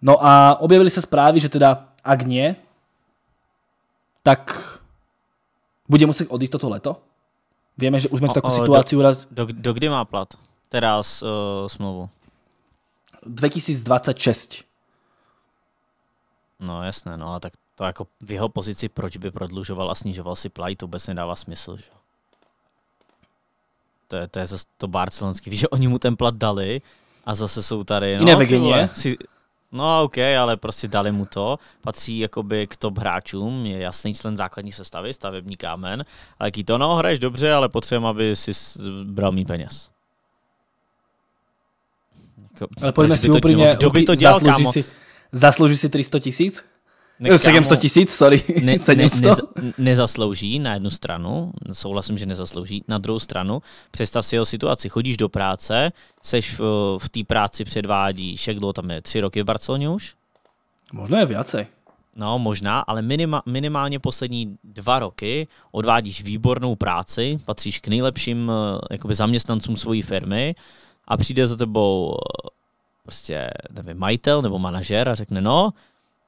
No a objavili sa správy, že teda ak nie, tak bude musieť odísť toto leto. Vieme, že už sme takú situáciu raz... Dokde má plat? Teraz smlouvu. 2026. No jasné, no a tak to jako v jeho pozici, proč by prodlužoval a snižoval si plat, to vůbec nedává smysl, že? To je zase to barcelonský, víš, že oni mu ten plat dali a zase jsou tady, no vole, no ok, ale prostě dali mu to, patří jakoby k top hráčům, je jasný člen základní sestavy, stavební kámen, ale jaký to, no hraješ dobře, ale potřebujeme, aby si bral méně peněz. Ale pojďme si upřímně, kdo by to dělal, kámo? Zaslouží si 300 000? 700 000, sorry. 700. Nezaslouží na jednu stranu, souhlasím, že nezaslouží, na druhou stranu představ si jeho situaci, chodíš do práce, seš v té práci, předvádíš, jak dlouho tam je, 3 roky v Barceloně už? Možná je viacej. No možná, ale minimálně poslední 2 roky odvádíš výbornou práci, patříš k nejlepším jakoby zaměstnancům svojí firmy, a přijde za tebou prostě, nevím, majitel nebo manažer a řekne, no,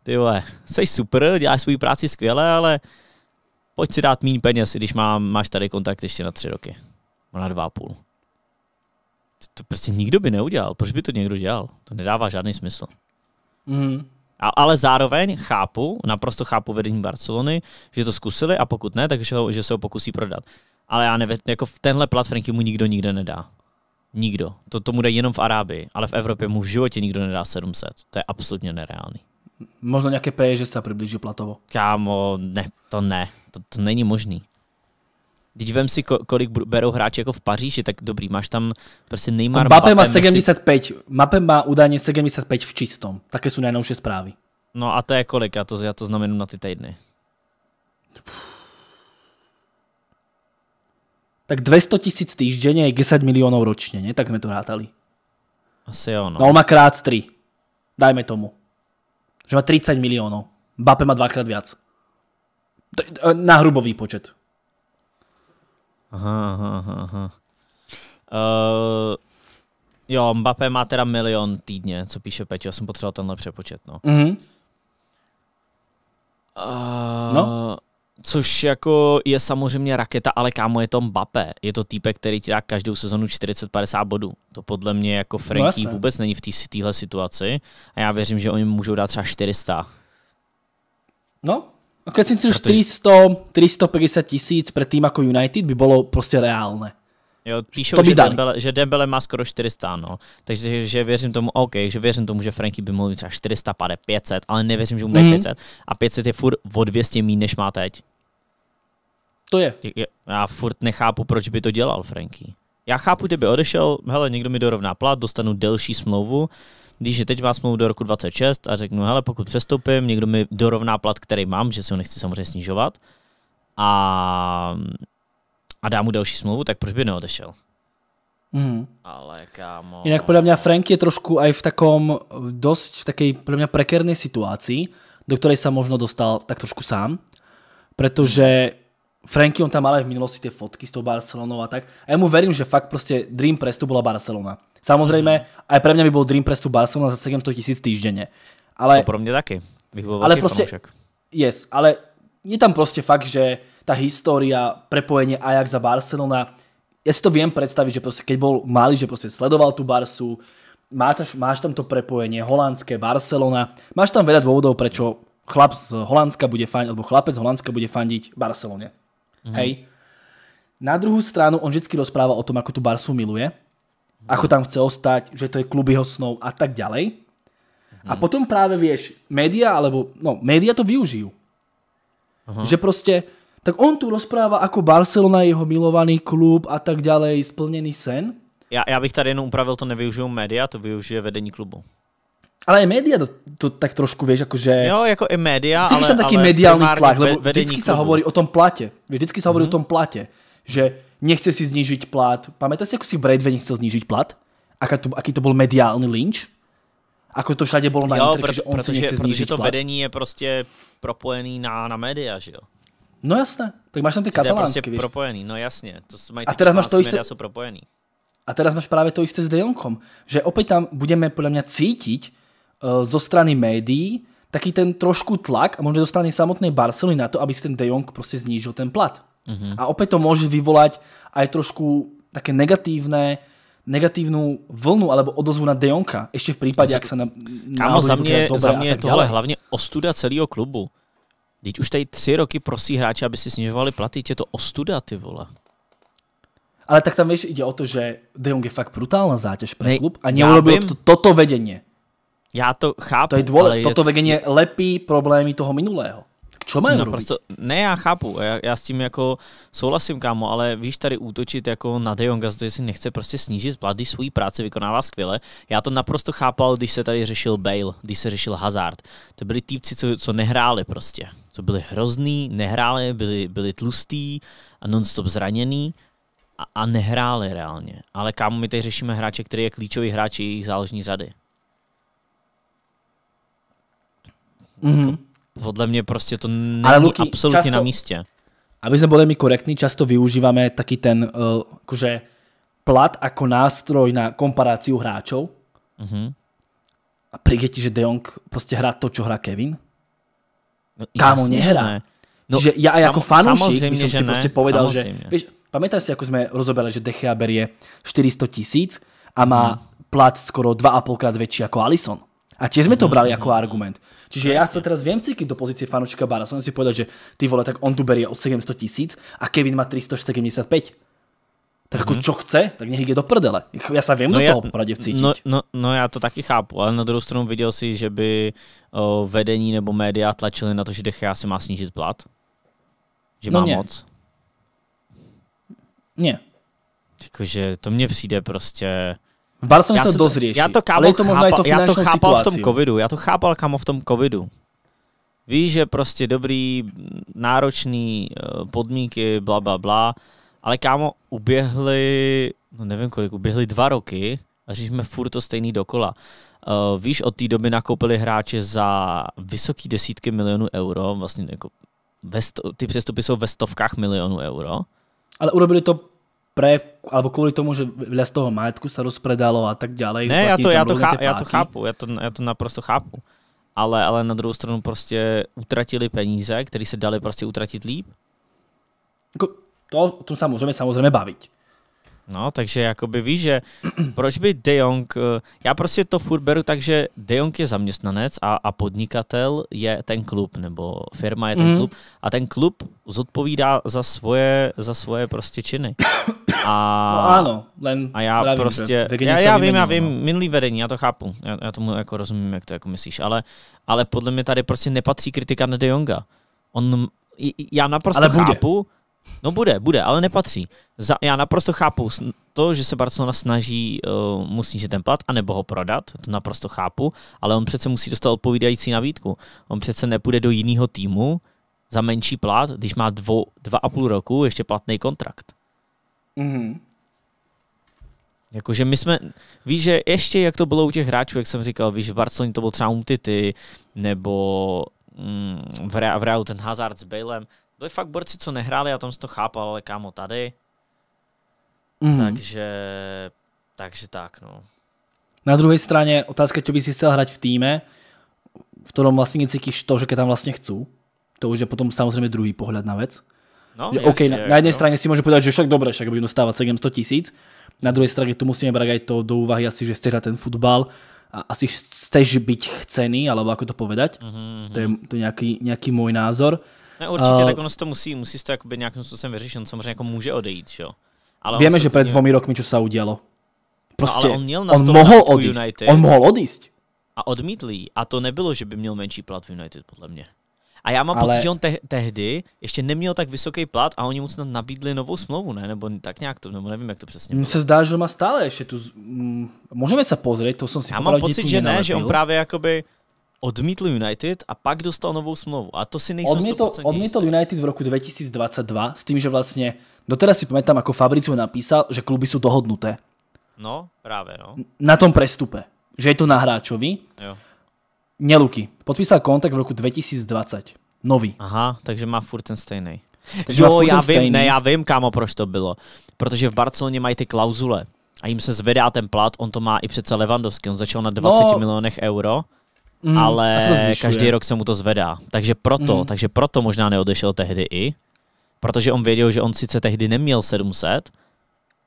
ty vole, jsi super, děláš svou práci skvěle, ale pojď si dát míň peněz, když máš tady kontrakt ještě na 3 roky. Na 2,5. To prostě nikdo by neudělal. Proč by to někdo dělal? To nedává žádný smysl. Ale zároveň chápu, naprosto chápu vedení Barcelony, že to zkusili a pokud ne, takže že se ho pokusí prodat. Ale já nevím, jako v tenhle plat Frenkie mu nikdo nikde nedá. Nikdo. To tomu dají jenom v Arábii, ale v Evropě mu v životě nikdo nedá 700. To je absolutně nereálný. Možno nějaké peníze se přiblíží platovo. Kámo, ne. To není možný. Když vem si, kolik berou hráči jako v Paříži, tak dobrý, máš tam prostě Neymar. Mbappé má 75, Mbappé má údajně 75 v čistom. Také jsou nejnovější zprávy. No a to je kolik? Já to znám jenom na ty týdny. Tak 200 000 týždenně je 10 milionů ročně, ne? Tak jsme to rátali. Asi jo, no. No on má krát 3. Dajme tomu. Že má 30 milionů. Mbappé má dvakrát viac. Na hrubový počet. Aha. Jo, Mbappé má teda 1 000 000 týdně, co píše Peťo, já jsem potřeboval tenhle přepočet, no. No. Což jako je samozřejmě raketa, ale kámo, je to Mbappé. Je to týpek, který ti dá každou sezonu 40-50 bodů. To podle mě jako Frenkie no vůbec není v téhle situaci a já věřím, že oni můžou dát třeba 400. No. A keď si myslíš, 350 000 pre tým ako United by bolo proste reálne. Jo, píšou, že Dembele má skoro 400, no. Takže že věřím tomu, že Frenkie by mohl mít třeba 400, 500, ale nevěřím, že mu dají 500. A 500 je furt o 200 míň, než má teď. To je. Já furt nechápu, proč by to dělal Frenkie. Já chápu, kdyby odešel, hele, někdo mi dorovná plat, dostanu delší smlouvu, když teď má smlouvu do roku 26 a řeknu, hele, pokud přestoupím, někdo mi dorovná plat, který mám, že si ho nechci samozřejmě snižovat a dá mu další smlouvu, tak proč by neodešel? Ale kámo... Jinak podle mě Frenkie je trošku aj v takom dost, v takej podle mě prekérnej situácii, do které se možno dostal tak trošku sám, protože Frenkie, on tam mal aj v minulosti tie fotky s tou Barcelonou a tak. A ja mu verím, že fakt proste dream prestup bola Barcelona. Samozrejme, aj pre mňa by bol dream prestup Barcelona za 700 000 týždenne. Ale to pro mňa taky. Bych bol veľký fanúšek. Yes, ale je tam proste fakt, že tá história, prepojenie Ajax za Barcelona, ja si to viem predstaviť, že proste keď bol malý, že proste sledoval tú Barsu, máš tam to prepojenie holandské, Barcelona, máš tam veľa dôvodov, prečo chlap z Holandska bude fandiť, alebo chlapec z Holandska bude fandiť Barcelone. Hej. Na druhú stranu on vždycky rozpráva o tom, ako tu Barsu miluje, ako tam chce ostať, že to je klub jeho snov a tak ďalej. A potom práve vieš, média to využijú. Že proste, tak on tu rozpráva, ako Barcelona je jeho milovaný klub a tak ďalej, splnený sen. Já bych tady jenom upravil, to nevyužijou média, to využije vedení klubu. Ale i média to tak trošku, vieš, akože... Jo, jako i média, ale... Cítiš tam taký mediálny tlak, lebo vždycky sa hovorí o tom plate. Vždycky sa hovorí o tom plate, že nechce si znížiť plat. Pamätáš si, ako si Braithwaite nechcel znížiť plat? Aký to bol mediálny lynč? Ako to všade bolo na internetu, že on si nechce znížiť plat. Protože to vedení je prostě propojený na média, že jo? No jasné. Tak máš tam ty katalánské, vieš. To je prostě propojený, no jasne. A teraz máš to isté... A teraz máš práve to isté s De Jongom, že opäť tam budeme podľa mňa cítiť zo strany médií taký ten trošku tlak a možno zo strany samotnej Barcelony na to, aby si ten De Jong proste znížil ten plat. A opäť to môže vyvolať aj trošku také negatívnu vlnu alebo odozvu na De Jonga. Ešte v prípade, ak sa... Kámo, za mňa je tohle hlavne ostuda celého klubu. Teď už tady 3 roky prosí hráči, aby si snižovali platy. Je to ostuda, ty vole. Ale tak tam, vieš, ide o to, že De Jong je fakt brutálna záťaž pre klub a neurobilo toto vedenie. Já to chápu, to je ale... Toto vegenie lepí problémy toho minulého. Čo mají robiť? Ne, já chápu. Já s tím jako souhlasím, kámo, ale víš, tady útočit jako na De Jonga, že si nechce prostě snížit plat, když svoji práci vykonává skvěle. Já to naprosto chápal, když se tady řešil Bale, když se řešil Hazard. To byli týpci, co nehráli prostě. Co byli hrozný, nehráli, byli tlustý a non-stop zraněný. A nehráli reálně. Ale kámo, my tady řešíme hráče, který je klíčový hráč jejich záložní řady. Podle mě prostě to není absolutně na místě. Aby jsme byli korektní, často využíváme taky ten plat jako nástroj na komparaci hráčů. A přijde ti, že De Jong prostě hrá to, co hrá Kevin? Kámo, nehrá. Čiže já jako fanoušek bych si prostě povedal, že... Pamätáš si, jako jsme rozoberali, že De Gea berie 400 000 a má plat skoro 2,5 krát větší jako Alisson. A tiež sme to brali ako argument. Čiže ja sa teraz viem cítiť do pozície fanúčika Bara. Som si povedal, že ty vole, tak on tu berie o 700 000 a Kevin má 375. Tak ako čo chce, tak nech ide do prdele. Ja sa viem do toho poradie cítiť. No ja to taky chápu, ale na druhou stranu viděl si, že by vedení nebo média tlačili na to, že De Gea si má snížit plat? Že má moc? Nie. Takže to mně přijde prostě... V Barceloně to dost řeší. Já to chápal v tom covidu. Já to chápal, kamo, v tom covidu. Víš, že prostě dobrý, náročný podmínky, bla, bla, bla. Ale kámo, uběhly, no nevím kolik, uběhly 2 roky a řížme furt to stejný dokola. Víš, od té doby nakoupili hráče za vysoký desítky milionů euro. Vlastně jako ty přestupy jsou ve stovkách milionů euro. Ale urobili to alebo kvůli tomu, že z toho majetku se rozpredalo a tak ďalej. Ne, já to chápu, já to naprosto chápu. Ale na druhou stranu prostě utratili peníze, které se dali prostě utratit líp. To se můžeme samozřejmě bavit. No, takže jakoby víš, že proč by De Jong... Já prostě to furt beru tak, že De Jong je zaměstnanec a podnikatel je ten klub, nebo firma je ten klub. A ten klub zodpovídá za svoje prostě činy. Já vím, minulý vedení, já to chápu. Já tomu jako rozumím, jak to jako myslíš. Ale podle mě tady prostě nepatří kritika na De Jonga. Já naprosto chápu... No bude, ale nepatří. Já naprosto chápu to, že se Barcelona snaží mu snížit ten plat, anebo ho prodat, to naprosto chápu, ale on přece musí dostat odpovídající nabídku. On přece nepůjde do jiného týmu za menší plat, když má 2,5 roku ještě platný kontrakt. Jakože my jsme, víš, že ještě jak to bylo u těch hráčů, jak jsem říkal, víš, v Barceloně to byl třeba Umtiti, nebo v Realu ten Hazard s Bejlem. Byli fakt borci, co nehráli, já tam si to chápal, ale kámo tady. Takže tak, no. Na druhé straně otázka, čo by si chcel hrať v týme, v ktorom vlastne necítíš to, že keď tam vlastne chcú. To už je potom samozřejmě druhý pohled na vec. No, že, OK, na jednej strane si môže povedať, že však dobre, však budú dostávať 700 000. Na druhej strane tu musíme brať aj to do úvahy asi, že chceš hrať ten futbal a asi chceš byť chcený, alebo ako to povedať. To je nejaký môj názor. Ne, určitě, tak ono si to musí to jakoby nějakým způsobem vyřešit, on samozřejmě jako může odejít, jo. Ale víme, že před 2 roky co se udělalo. Prostě no, ale on mohl odejít. A odmítl jí. A to nebylo, že by měl menší plat v United, podle mě. A já mám pocit, že on tehdy ještě neměl tak vysoký plat a oni mu snad nabídli novou smlouvu, ne? Nebo tak nějak to, nebo nevím, jak to přesně. Mně se zdá, že má stále ještě tu... Můžeme se pozrieť, to jsem si... Já mám pocit, že ne, že on právě jakoby... Odmítl United a pak dostal novou smlouvu. A to si nejsem 100% Odmítl United v roku 2022 s tím, že vlastně, doteraz si pamätám, ako Fabricio napísal, že kluby jsou dohodnuté. No, právě no. Na tom prestupe. Že je to na hráčovi. Jo. Neluky. Podpísal kontrakt v roku 2020. Nový. Aha, takže má furt ten stejný. Jo, já vím, kámo, proč to bylo. Protože v Barceloně mají ty klauzule. A jim se zvedá ten plat, on to má i přece Lewandowski. On začal na 20 milionech euro. Ale každý rok se mu to zvedá. Takže proto možná neodešel tehdy i. Protože on věděl, že on sice tehdy neměl 700,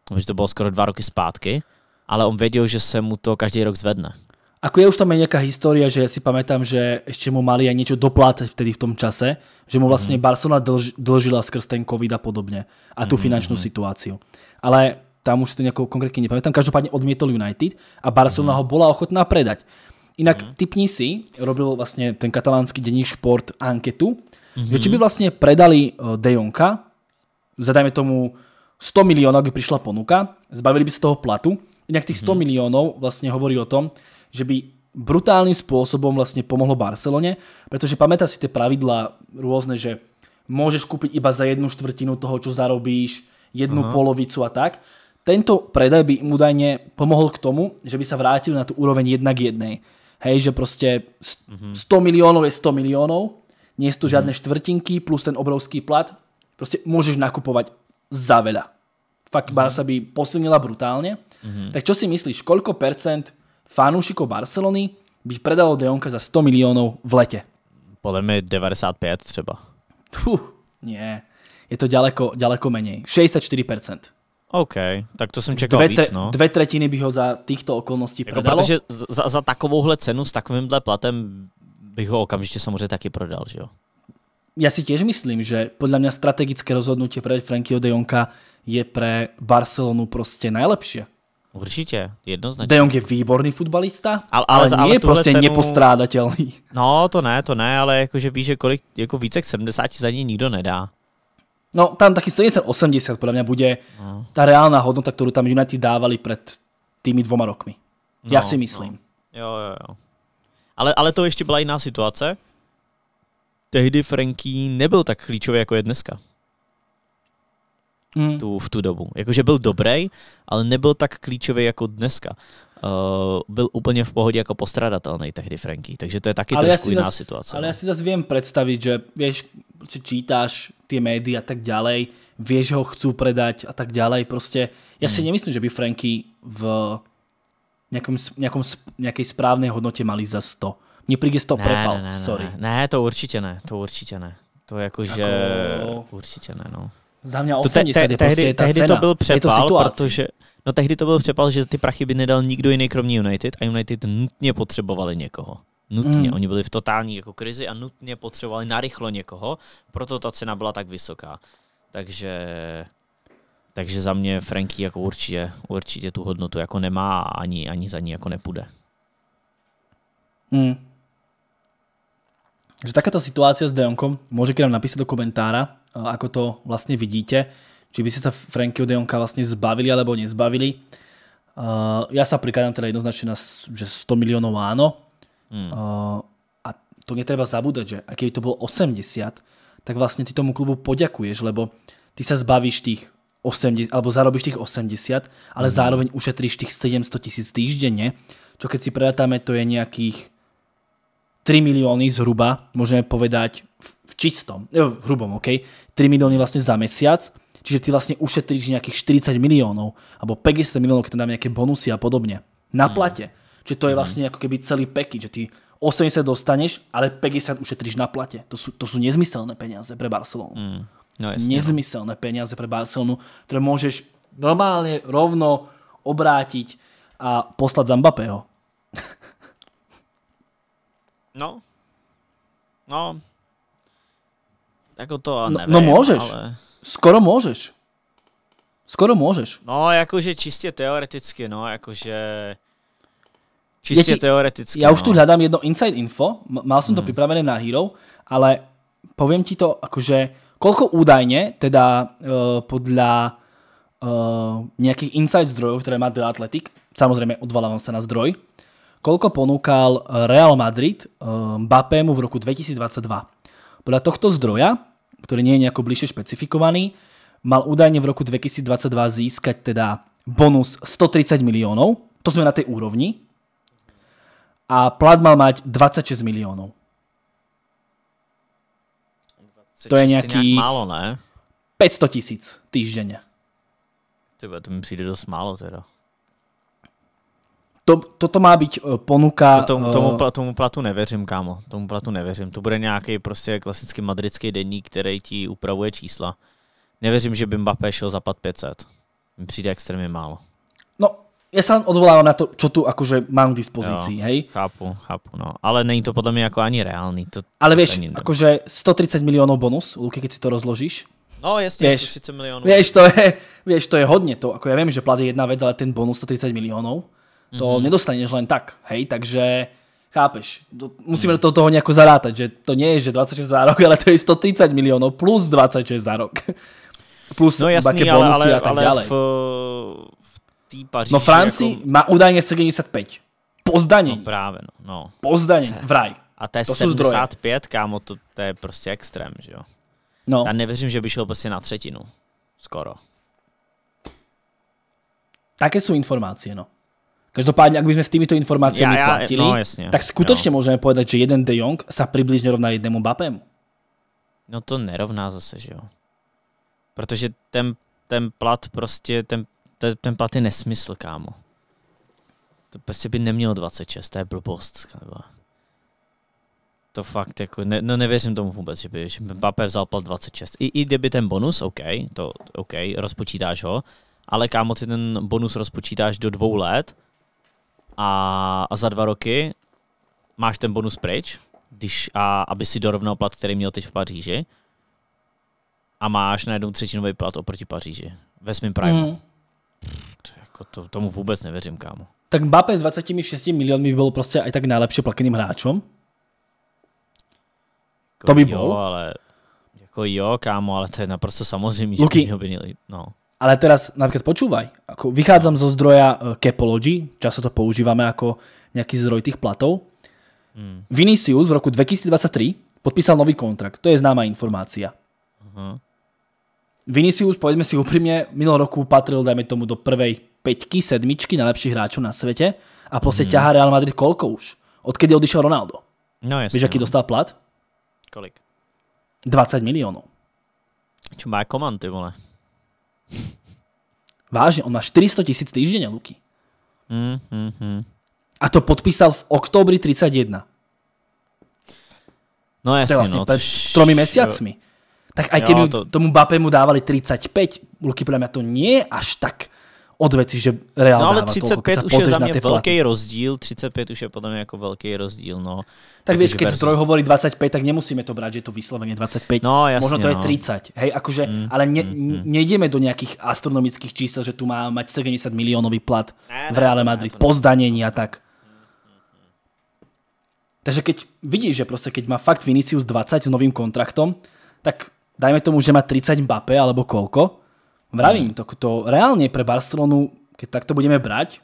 protože to bylo skoro 2 roky zpátky, ale on věděl, že se mu to každý rok zvedne. Ako je už tam je nějaká historie, že si pamätám, že ještě mu mali aj něco doplácať vtedy v tom čase, že mu vlastně Barcelona dlžila skrz ten covid a podobně a tu finančnou situaci. Ale tam už to nějakou konkrétně nepamätám. Každopádně odmítol United a Barcelona ho bola ochotná predať. Inak typni si, robil vlastně ten katalánsky denník Šport anketu, že či by vlastně predali De Jonga, zadajme tomu 100 milionů, by prišla ponuka, zbavili by se toho platu. Inak tých 100 milionů vlastně hovorí o tom, že by brutálnym spôsobom vlastně pomohlo Barcelone, protože pamätáš si tie pravidlá rôzne, že môžeš kúpiť iba za 1/4 toho, čo zarobíš, jednu polovicu a tak. Tento predaj by im údajne pomohol k tomu, že by sa vrátili na tú úroveň 1:1. Hej, že prostě 100 milionů je 100 milionů, nejsou žádné čtvrtinky plus ten obrovský plat, prostě můžeš nakupovat za veľa. Fakt Barca by posilnila brutálně. Tak čo si myslíš, koľko percent fanúšikov Barcelony by predalo De Jonga za 100 milionů v lete? Podle mě 95 třeba. Ne, je to daleko méně. 64%. OK, tak to jsem čekal víc, no. 2/3 bych ho za těchto okolností prodal. Protože za takovouhle cenu s takovýmhle platem bych ho okamžitě samozřejmě taky prodal, že jo? Ja si tiež myslím, že podľa mňa strategické rozhodnutie pre Frenkie de Jonga je pre Barcelonu proste najlepšie. Určite, jednoznačne. De Jong je výborný futbalista, ale je proste cenu... nepostrádateľný. No, to ne, ale jakože víš, že kolik, jako více k 70 za ní nikto nedá. No, tam taký 70-80 podľa mňa bude tá reálna hodnota, ktorú tam United dávali pred tými 2 rokmi. No, ja si myslím. No. Jo. Ale to ešte byla jiná situace. Tehdy Frenkie nebyl tak klíčový, jako je dneska. V tu dobu. Jakože byl dobrý, ale nebyl tak klíčový, jako dneska. Byl úplně v pohodě jako postradatelný tehdy Frenkie, takže to je taky trošku jiná situace. Ale já si zase vím představit, že vieš, čítáš ty média a tak ďalej, vieš, že ho chcú predať a tak ďalej. Prostě já si nemyslím, že by Frenkie v nějaké správné hodnotě mali za 100. Mně přijde to prepal, sorry. Ne, to určitě ne, to určitě ne. To jakože určitě ne, no. Za mě 80 je prostě ta cena. To byl přepal, protože no tehdy to byl přepal, že ty prachy by nedal nikdo jiný kromě United, a United nutně potřebovali někoho. Nutně, oni byli v totální jako krizi a nutně potřebovali narychlo někoho, proto ta cena byla tak vysoká. Takže za mě Frenkie jako určitě tu hodnotu jako nemá a ani za ní jako nepůjde. Že takáto situácia s De Jongom, môžete nám napísať do komentára, ako to vlastne vidíte, či by ste sa Frenkie de Jonga vlastne zbavili alebo nezbavili. Ja sa prikladám teda jednoznačne na, že 100 miliónov áno. A to netreba zabúdať, že a keby to bolo 80, tak vlastne ty tomu klubu poďakuješ, lebo ty sa zbavíš tých 80, alebo zarobíš tých 80, ale zároveň ušetríš tých 700 000 týždenne, čo keď si predatáme, to je nejakých 3 milióny zhruba, môžeme povedať v čistom, v hrubom, OK? 3 milióny vlastne za mesiac, čiže ty vlastne ušetríš nejakých 40 miliónov alebo 50 miliónov, keď tam dáme nejaké bonusy a podobne. Na plate. Čiže to je vlastne ako keby celý package, že ty 80 dostaneš, ale 50 ušetríš na plate. To sú nezmyselné peniaze pre Barcelonu. No, nezmyselné peniaze pre Barcelonu, ktoré môžeš normálne rovno obrátiť a poslať za Mbappého. No. Jako to nevím, no můžeš, ale... Skoro můžeš. No, jakože čistě teoreticky, no, jakože... Čistě teoreticky, Já už tu hľadám jedno inside info, mal jsem to připravené na Hero, ale povím ti to, jakože, koľko údajně, teda podle nějakých inside zdrojů, které má The Athletic, samozřejmě odvalávám se na zdroj, koľko ponúkal Real Madrid Mbappému v roku 2022. Podľa tohto zdroja, ktorý nie je nejako bližšie špecifikovaný, mal údajne v roku 2022 získať teda bonus 130 miliónov, to sme na tej úrovni, a plat mal mať 26 miliónov. To je nejakých 500 000 týždenne. To mi príde dosť málo teda. Toto má být ponuka... Tomu platu nevěřím, kámo. Tomu platu nevěřím. To bude nějaký prostě klasický madridský denník, který ti upravuje čísla. Nevěřím, že by Mbappé šel za 500. Mi přijde extrémně málo. No, já se odvolávám na to, čo tu akože mám k dispozici, jo, hej? Chápu, no. Ale není to podle mě jako ani reálný. Ale vieš, akože 130 milionů bonus, Luky, keď si to rozložíš. No, jasně, 130 milionů. Vieš, to je hodně to. Ako ja viem, že plat je jedna vec, ale ten bonus 130 milionů. To nedostaneš len tak, hej, takže chápeš, musíme do toho nejako zarátať, že to nie je, že 26 za rok, ale to je 130 miliónov plus 26 za rok. Plus no jasný, baké bonusy a tak ďalej. No Francii jako... má údajne 75. Po zdaní. No právě, no. Po zdaní, vraj. A to je 75, kámo, to je prostě extrém, že jo. No. Já nevěřím, že by šel prostě na 1/3. Skoro. Také sú informácie, no. Každopádne, ak by sme s týmito informáciami platili, no, tak skutočne môžeme povedať, že jeden De Jong sa približne rovná jednému Mbappému. No to nerovná zase, že jo. Protože ten plat prostě, ten plat je nesmysl, kámo. To prostě by nemělo 26, to je blbost. To fakt, jako, no nevěřím tomu vůbec, že by Mbappé vzal plat 26. I kdyby ten bonus, OK, rozpočítáš ho, ale kámo, ty ten bonus rozpočítáš do 2 let a za 2 roky máš ten bonus pryč, aby si dorovnal plat, který měl teď v Paříži, a máš najednou 1/3 plat oproti Paříži ve svým prime. Jako tomu vůbec nevěřím, kámo. Tak Mbappé s 26 miliony by byl prostě aj tak nejlepší plakeným hráčem. Jako to by bylo. Ale jako jo, kámo, ale to je naprosto samozřejmě, že by měli, no. Ale teraz napríklad počúvaj, ako vychádzam zo zdroja Capology, často to používame ako nejaký zdroj tých platov. Vinícius v roku 2023 podpísal nový kontrakt, to je známa informácia. Vinícius, povedzme si úprimne, minulý roku patril, dajme tomu, do prvej 5-7 najlepších hráčov na svete a proste ťahá Real Madrid koľko už? Odkedy odišiel Ronaldo? No jasne. Víš, aký dostal plat? Kolik? 20 miliónov. Čo má komand, ty vole? Vážne, on má 400 000 týždenia, Luky. A to podpísal v októbri 31. No jasne, to je vlastne pred 3 mesiacmi. Tak aj keby tomu Mbappému dávali 35, Luky, podľa mňa to nie je až tak od veci, že reálne dáva toľko, keď sa pozrieš na tie platy. No ale 35 už je za mňa veľký rozdiel, 35 už je podľa mňa ako veľký rozdiel, no. Tak vieš, keď Troj hovorí 25, tak nemusíme to brať, že je to vyslovene 25, možno to je 30, hej, akože, ale nejdeme do nejakých astronomických čísel, že tu má mať 70 miliónový plat v Reále Madrid, po zdanení a tak. Takže keď vidíš, že proste, keď má fakt Vinicius 20 s novým kontraktom, tak dajme tomu, že má 30 Mbappé alebo koľko. Vravím, to reálne pre Barcelonu, keď takto budeme brať,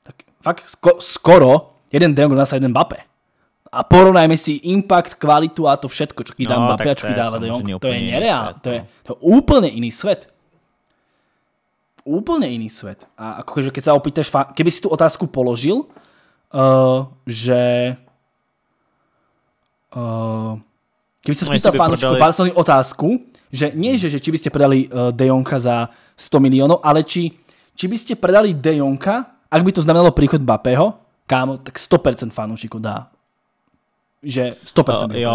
tak fakt skoro jeden De Jong sa jeden Mbappé. A porovnajme si impact, kvalitu a to všetko, čo kýdá Mbappé a čo kýdá De Jong. To je nereálne. To je úplne iný svet. Úplne iný svet. A akože keď sa opýtaš, keby si tú otázku položil, že... Keby sa spýtal fanúšikov Barcelony otázku, že nie, že či by ste predali De Jonga za 100 miliónov, ale či by ste predali De Jonga, ak by to znamenalo príchod Mbappého, kámo, tak 100% fanúšikov dá. Že 100%. Jo.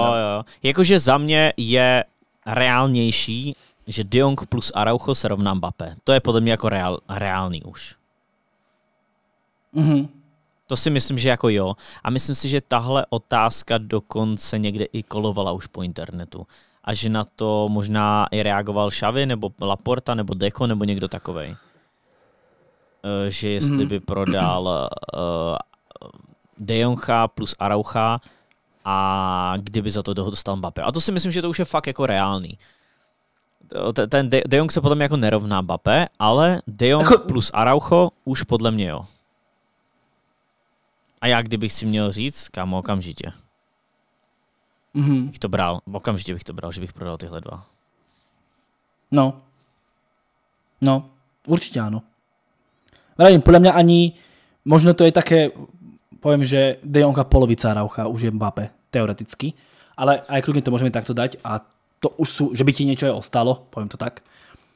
Jakože za mne je reálnejší, že De Jong plus Araújo se rovná Mbappé. To je podľa mňa ako reálny už. To si myslím, že jako jo. A myslím si, že tahle otázka dokonce někde i kolovala už po internetu. A že na to možná i reagoval Xavi, nebo Laporta, nebo Deko, nebo někdo takovej. Že jestli by prodal De Jonga plus Araúja a kdyby za to dostal Mbappé. A to si myslím, že to už je fakt jako reálný. Ten De Jong se podle mě jako nerovná Mbappé, ale De Jong plus Araújo už podle mě jo. A já kdybych si měl říct, kámo, okamžitě. Bych to bral, okamžitě bych to bral, že bych prodal tyhle dva. No. No, určitě ano. Vravím, podle mě ani, možno to je také, povím, že De Jonga polovica Araucha už je Mbappé, teoreticky. Ale aj klidně to můžeme takto dať a to už jsou, že by ti něco ostalo, povím to tak.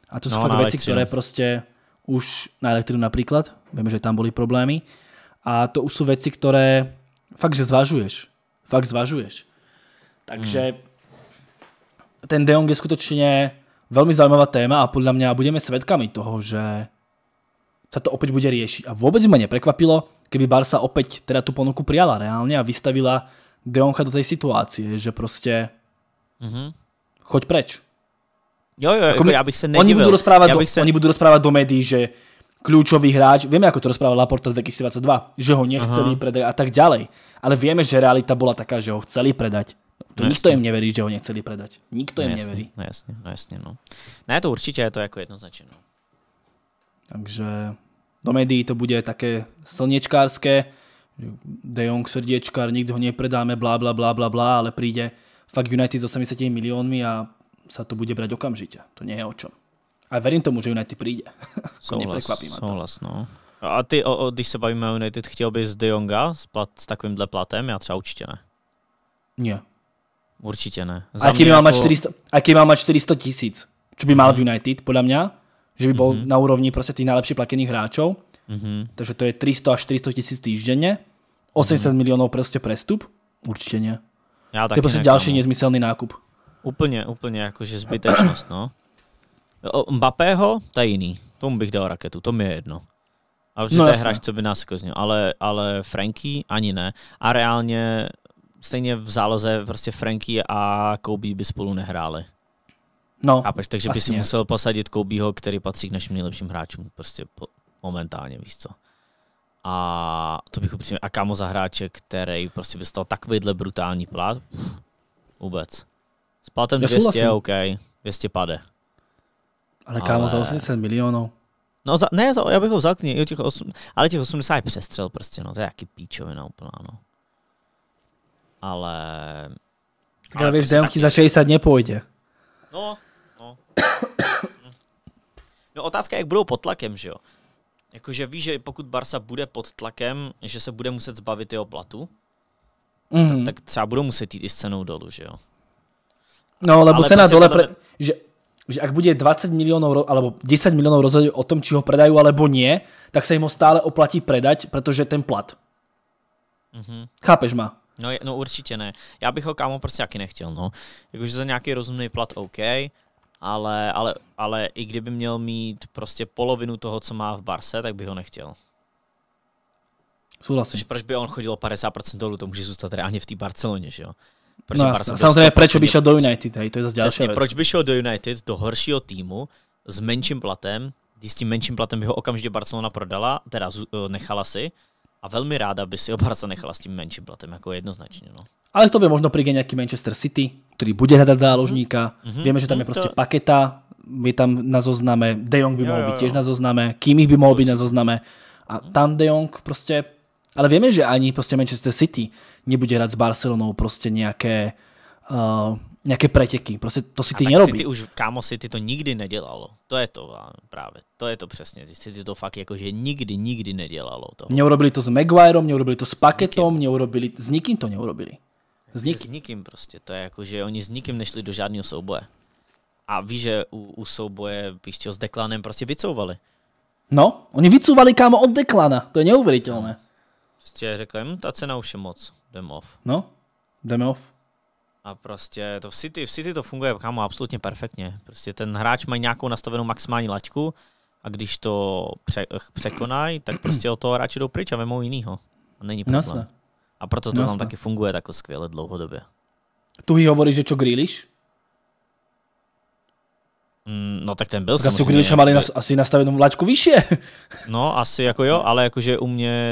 A to jsou fakt věci, které prostě už na elektrinu například, víme, že tam byly problémy. A to už sú veci, ktoré fakt, že zvažuješ. Fakt zvažuješ. Takže ten De Jong je skutočne veľmi zaujímavá téma a podľa mňa budeme svedkami toho, že sa to opäť bude riešiť. A vôbec ma neprekvapilo, keby Barca opäť teda tú ponuku prijala reálne a vystavila De Jonga do tej situácie, že proste choď preč. Jo, ja bych sa nedivil. Oni budú rozprávať do médií, že kľúčový hráč, vieme, ako to rozprával Laporta 2022, že ho nechceli predať a tak ďalej. Ale vieme, že realita bola taká, že ho chceli predať. To nikto im neverí, že ho nechceli predať. Nikto im neverí. No jasne, no jasne. Ne, to určite je to ako jednoznačné. Takže do médií to bude také slniečkárske, De Jong srdiečkár, nikdy ho nepredáme, blá, blá, blá, blá, blá, ale príde fakt United s 80 miliónmi a sa to bude brať okamžite. To nie je o čom. A verím tomu, že United príde. Souhlas, no. A ty, když se bavíme o United, chtěl bys De Jonga s takovýmhle platem? Já třeba určitě ne. Ne. Určitě ne. A jaký má mať 400 000? Čo by mal v United, podle mě? Že by byl na úrovni prostě tých najlepších platených hráčov. Takže to je 300 000 až 400 000 týždenne. 80 milionů prostě prestup? Určitě ne. To je prostě další nezmyselný nákup. Úplně, jakože zbytečnost, no. Mbappého, to je jiný. Tomu bych dal raketu, to mi je jedno. A vlastně no, to je hráč, co by nás zkoznil. Ale Frenkie ani ne. A reálně stejně v záloze prostě Frenkie a Kobe by spolu nehráli. No, chápeš, takže vlastně by si musel posadit Kobeho, který patří k našim nejlepším hráčům. Prostě momentálně, víš co. A to bych upřímně, a kámo za hráče, který prostě by stal takovýhle brutální plat. Vůbec. S platem 200, OK, 200 pade. Ale kámo za 80 milionů. No, já bych ho vzal, ale těch 80 je přestřel prostě, no, to je jaký píčovina úplná, no. Ale víš, že on ti za 60 nepůjde. No, otázka je, jak budou pod tlakem, že jo? Jakože víš, že pokud Barca bude pod tlakem, že se bude muset zbavit jeho platu, tak třeba budou muset jít i s cenou dolů, že jo? No, lebo cena dole, že ak bude 20 miliónov alebo 10 miliónov rozhodí o tom, či ho predajú alebo nie, tak sa im ho stále oplatí predať, pretože ten plat. Chápeš ma? No určitě ne. Já bych ho kámo prostě taky nechtěl, no. Jakože za nějaký rozumný plat OK, ale i kdyby měl mít prostě polovinu toho, co má v Barce, tak bych ho nechtěl. Súhlasím. Proč by on chodil 50% dolů, to může zůstat reálně v té Barceloně, že jo? No, samozřejmě, proč by šel do United, hej, to je zase další věc. Proč by šel do United, do horšího týmu, s menším platem, když s tím menším platem by ho okamžitě Barcelona prodala, teda nechala si, a velmi ráda by si ho Barca nechala s tím menším platem, jako jednoznačně. No. Ale to by možno príde nějaký Manchester City, který bude hledat záložníka, víme, že tam je prostě Paketa, je tam na zozname, De Jong by mohl být těž na zozname, Kimmich by mohl být na zozname, a tam De Jong prostě... Ale vieme, že ani proste Manchester City nebude hrať s Barcelonou proste nejaké preteky. Proste to City nerobí. City už, kámo, City to nikdy nedelalo. To je to práve. To je to presne. City to fakt akože nikdy nedelalo. Neurobili to s Maguirom, neurobili to s Paketom, neurobili... S nikým to neurobili. S nikým proste. To je akože oni s nikým nešli do žiadneho souboje. A víš, že u souboje píšťo s Declanem proste vycouvali. No, oni vycouvali, kámo, od Declana. To je neuveriteľné. Prostě řekli, ta cena už je moc, jdeme off. No, jdeme off. A prostě to v City to funguje, kámo, absolutně perfektně. Prostě ten hráč má nějakou nastavenou maximální laťku a když to překonají, tak prostě od toho hráče jdou pryč a vemou jinýho. A není problém. No, a proto to tam taky funguje takhle skvěle dlouhodobě. Tu jí hovoríš, že čo Grealish? No tak ten byl tak samozřejmě. Asi mali asi nastavenou laťku vyšší. No asi jako jo, ale jakože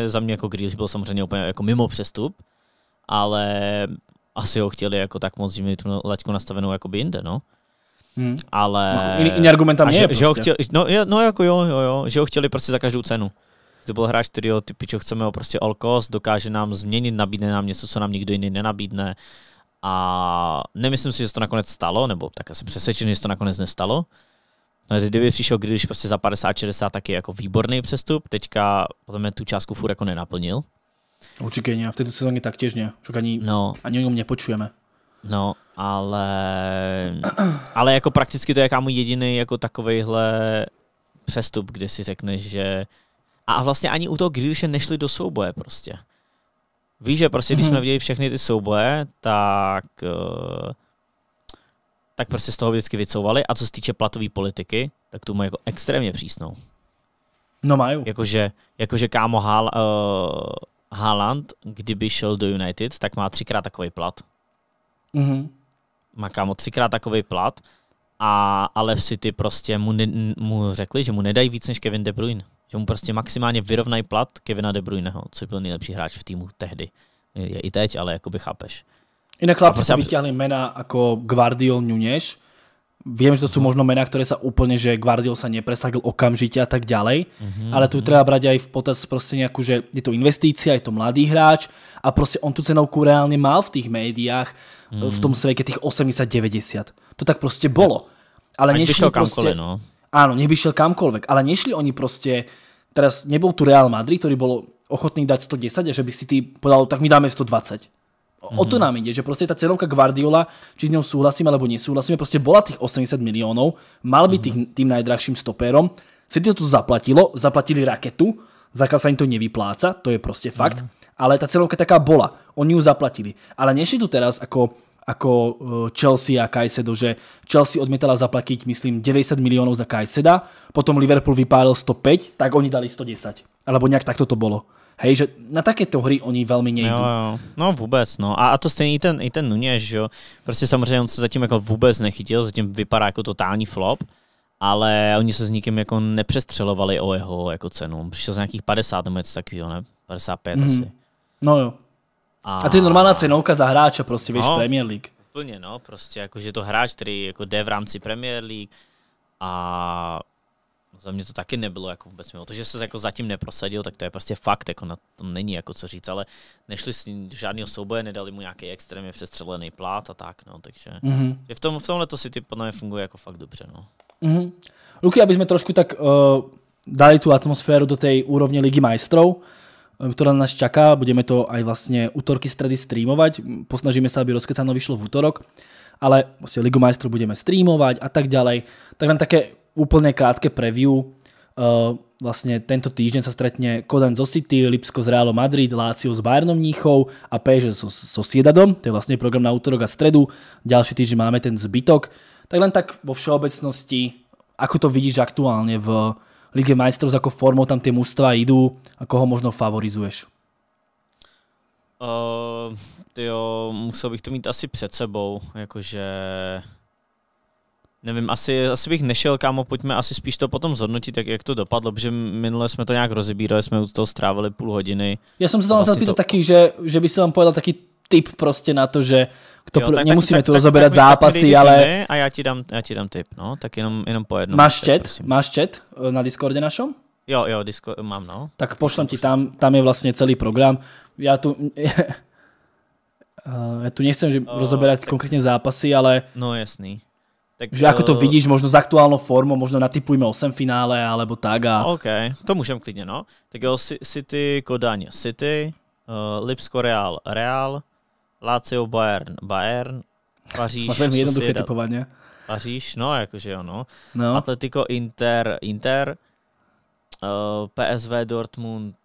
za mě jako Grealish byl samozřejmě úplně jako mimo přestup, ale asi ho chtěli jako tak moc, že měli tu laťku nastavenou jako by jinde, no. Ale... Jiný argument tam je prostě. Ho chtěli, no jako jo, že ho chtěli prostě za každou cenu. To byl hráč, který typičo chceme ho prostě all cost, dokáže nám změnit, nabídne nám něco, co nám nikdo jiný nenabídne. A nemyslím si, že se to nakonec stalo, nebo tak asi přesvědčený, že se to nakonec nestalo. No, kdyby přišel Grealish prostě za 50-60, tak je jako výborný přestup, teďka potom je tu částku furt jako nenaplnil. Určitě ne, v této sezóně tak těž ne, však ani o něm nepočujeme. No, ale jako prakticky to je kámo jediný jako takovejhle přestup, kde si řekneš, že... A vlastně ani u toho Grealishe nešli do souboje prostě. Víš, že prostě, když jsme viděli všechny ty souboje, tak prostě z toho vždycky vycouvali. A co se týče platové politiky, tak tu mají jako extrémně přísnou. No mají. Jakože kámo Haaland, kdyby šel do United, tak má 3× takový plat. Má kámo 3× takový plat, ale v City prostě mu řekli, že mu nedají víc než Kevin De Bruyne. Že mu prostě maximálně vyrovnají plat Kevina De Bruyneho, co byl nejlepší hráč v týmu tehdy. Je i teď, ale jakoby chápeš. Inak chlapci sa vyťahli mená ako Gvardiol, Núñez. Viem, že to sú možno mená, ktoré sa úplne, že Gvardiol sa nepresadil okamžite a tak ďalej. Ale tu treba brať aj v potaz proste nejakú, že je to investícia, je to mladý hráč a proste on tú cenovku reálne mal v tých médiách, v tom svete tých 80-90. To tak proste bolo. Ale nešli proste... Áno, nech by šiel kamkoľvek, ale nešli oni proste, teraz nebol tu Real Madrid, ktorý bol ochotný dať 110 a že by si ty podal, tak my dáme 120. O to nám ide, že proste tá cenovka Guardiola, či s ňou súhlasíme alebo nesúhlasíme, proste bola tých 80 miliónov, mal by tým najdrahším stopérom, City to zaplatilo, zaplatili raketu, zákaz sa im to nevypláca, to je proste fakt, ale tá cenovka taká bola, oni ju zaplatili, ale nešli tu teraz ako ako Chelsea a Caicedo, že Chelsea odmietala zaplatiť, myslím, 90 miliónov za Caiceda, potom Liverpool vypálil 105, tak oni dali 110. Alebo nejak takto to bolo. Hej, že na takéto hry oni velmi nejdou. Jo. No vůbec, no. A to stejný i ten Núñez, jo. Prostě samozřejmě on se zatím jako vůbec nechytil, zatím vypadá jako totální flop, ale oni se s nikým jako nepřestřelovali o jeho jako cenu. Přišel z nějakých 50 nebo něco takového, ne? 55 asi. No jo. A to je normálna cenovka za hráča, prostě, víš, no, Premier League. Úplně, no, prostě, jakože to hráč, který jako jde v rámci Premier League a za mě to taky nebylo jako vůbec mimo. To, že se jako zatím neprosadil, tak to je prostě fakt, jako na to není jako co říct, ale nešli s ním do žádného souboje, nedali mu nějaký extrémně přestřelený plát a tak, no, takže v tomhle to City podle mě funguje jako fakt dobře, no. Luky, aby jsme trošku tak dali tu atmosféru do té úrovně Ligy majstrov, ktorá nás čaká, budeme to aj vlastne útorky, stredy streamovať, posnažíme sa, aby Rozkecano vyšlo v útorok, ale vlastne Ligu majstrov budeme streamovať a tak ďalej. Tak len také úplne krátke preview, vlastne tento týždeň sa stretne Kodaň zo City, Lipsko z Realom Madrid, Lazio s Bayernom Mníchov a PSG so Sociedadom, to je vlastne program na útorok a stredu, ďalší týždeň máme ten zbytok. Tak len tak vo všeobecnosti, ako to vidíš aktuálne v Lige majstrov, s akou formou tam tie mužstva idú a koho možno favorizuješ? Jo, musel bych to mít asi před sebou, jakože nevím, asi bych nešel, kámo, pojďme asi spíš to potom zhodnotit, jak to dopadlo, protože minule jsme to nějak rozebírali, jsme u toho strávili půl hodiny. Já jsem se tam vlastně pýtal taky, že by se vám povedal taky tip prostě na to, že nemusíme tu rozoberat zápasy, ale... A já ti dám tip, no, tak jenom po jednom. Máš chat na Discordě našom? Jo, Discord mám, no. Tak pošlem ti tam je vlastně celý program. Já tu nechcem rozoberat konkrétně zápasy, ale... No jasný. Že ako to vidíš, možno s aktuálnou formou, možno natipujme 8 finále, alebo tak a... OK, to můžem klidně, no. Tak jo, City, Kodaň, City, Lipsko, Real, Lazio, Bayern, Paříž, Sociedad, Paříž, no, jakože ano, no. Atletico, Inter, PSV, Dortmund,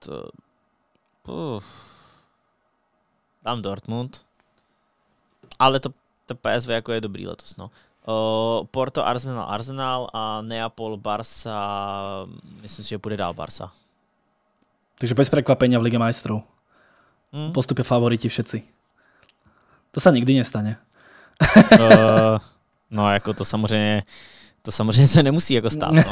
tam Dortmund, ale to PSV jako je dobrý letos, no. Porto, Arsenal a Neapol, Barca, myslím si, že bude dál Barca. Takže bez prekvapenia v Lige majstrov. Postupia favoriti všetci. To se nikdy nestane. No, jako to samozřejmě se nemusí jako stát. No.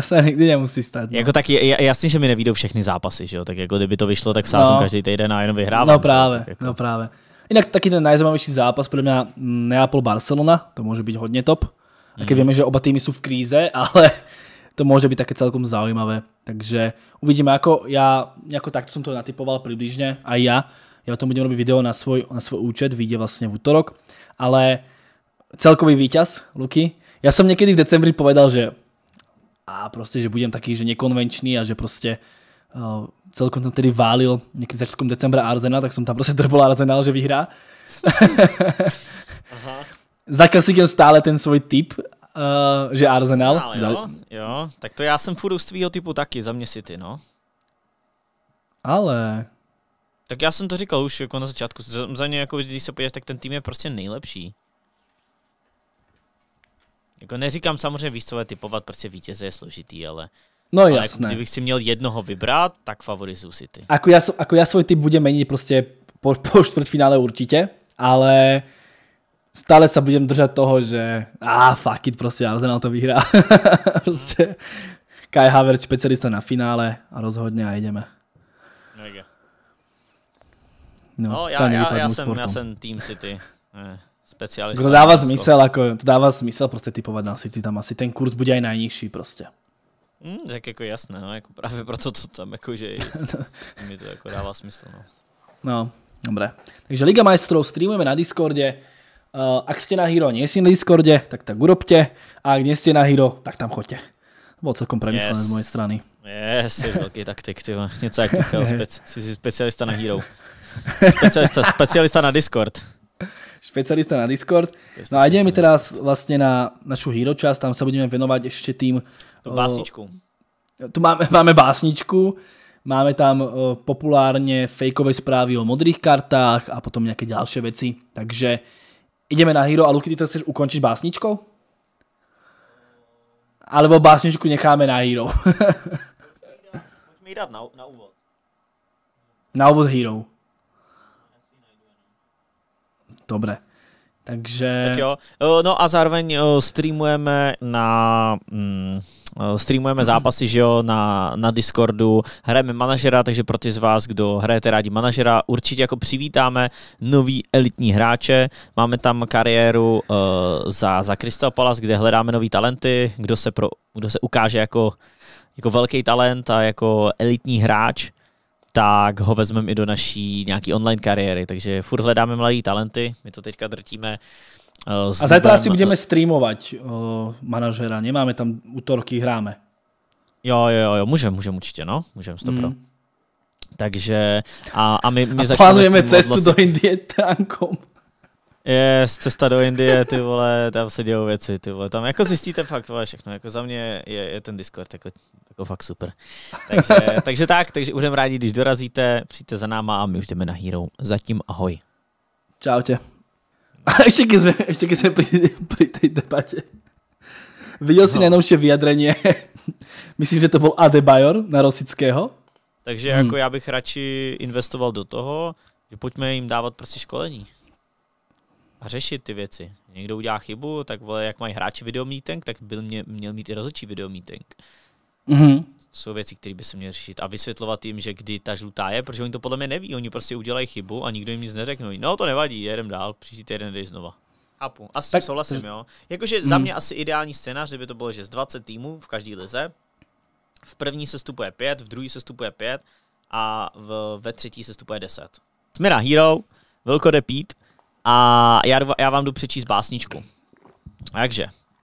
Se nikdy nemusí stát. No. Jako tak je jasný, že mi nevídou všechny zápasy, že jo? Tak jako kdyby to vyšlo, tak sázím každý týden a jenom vyhrávám. No právě, tak, jako... no právě. Inak taký ten najzaujímavejší zápas, pre mňa Neapol-Barcelona, to môže byť hodne top. A keď vieme, že oba týmy sú v kríze, ale to môže byť také celkom zaujímavé. Takže uvidíme, ako ja, nejako takto som to natipoval približne, aj ja o tom budem robiť video na svoj účet, vyjde vlastne v útorok, ale celkový víťaz, Luky, ja som niekedy v decembri povedal, že proste, že budem taký, že nekonvenčný a že proste celkom tam tedy válil někdy začátkem decembra Arsenal, tak jsem tam prostě drbol Arsenal, že vyhrá. Zaklasikem stále ten svůj typ, že Arsenal. Jo, tak to já jsem furt z tvýho typu taky, za mě City, no. Ale... Tak já jsem to říkal už jako na začátku, za mě jako když se podíváš, tak ten tým je prostě nejlepší. Jako neříkám samozřejmě výstové typovat, prostě vítěze je složitý, ale... No jasné. Kdybych si měl jednoho vybrat, tak favorizuju City. Ako ja svoj typ budem meniť proste po štvrtfinále určite, ale stále sa budem držať toho, že fuck it, proste Arsenal to vyhrá. Proste Kai Havertz, specialista na finále a rozhodne a ideme. No, ja som Team City. Specialista. To dáva zmysel, ako to dáva zmysel proste typovať na City, tam asi ten kurz bude aj najnižší proste. Tak jako jasné, no, jako právě proto to tam jakože mi to jako dává smysl, no. No, dobré. Takže Liga majstrov streamujeme na Discorde. Ak ste na Hero nie ste na Discorde, tak urobte. A ak nie ste na Hero, tak tam choďte. To bolo celkom premyslené z mojej strany. Yes, je velký taktik, ty má. Něco jak Tuchel, jsi specialista na Hero. Specialista na Discord. Špecialista na Discord. No a ideme teraz vlastne na našu Hero časť, tam sa budeme venovať ešte tým... Tu básničku. Tu máme básničku, máme tam populárne fejkové správy o modrých kartách a potom nejaké ďalšie veci. Takže Ideme na Hero a Luky, ty to chceš ukončit básničkou? Alebo básničku necháme na Hero. Pojďme ji dát na úvod. Na úvod Hero. Dobre. Takže... Tak jo. No a zároveň streamujeme na... streamujeme zápasy, že jo, na Discordu, hrajeme manažera, takže pro ty z vás, kdo hrajete rádi manažera, určitě jako přivítáme nový elitní hráče. Máme tam kariéru za Crystal Palace, kde hledáme nový talenty, kdo se ukáže jako velký talent a jako elitní hráč, tak ho vezmeme i do naší nějaký online kariéry, takže furt hledáme mladý talenty, my to teďka drtíme. A zajtra si budeme streamovat manažera, nemáme tam útorky, hráme. Jo, můžem určitě, no, můžem, 100%. Takže a my začneme... plánujeme cestu do Indie tankom. Yes, cesta do Indie, ty vole, tam se dějou věci, ty vole, tam jako zjistíte fakt, vole, všechno, jako za mě je ten Discord jako fakt super. Takže budeme rádi, když dorazíte, přijďte za náma a my už jdeme na Hero. Zatím ahoj. Čau tě. A ešte keď sme pri tej debate. Videl si najnovšie vyjadrenie. Myslím, že to bol Adebayor na Rosického. Takže jako já bych radši investoval do toho, že pojďme jim dávat prostě školení. A řešit ty věci. Někdo udělá chybu, tak vole, jak mají hráči videomeeting, tak měl mít i rozhodčí videomeeting. Jsou věci, které by se měly řešit a vysvětlovat jim, že kdy ta žlutá je, protože oni to podle mě neví, oni prostě udělají chybu a nikdo jim nic neřekne. No to nevadí, jedem dál, příští týden jdeš znova. Chápu, asi tak, souhlasím, jo. Jakože za mě asi ideální scénář, kdyby to bylo, že z 20 týmů v každý lize, v první se stupuje 5, v druhý se stupuje 5 a ve třetí se stupuje 10. Jsme na Hero, Vilko jde pít a já vám jdu přečíst básničku. Takže.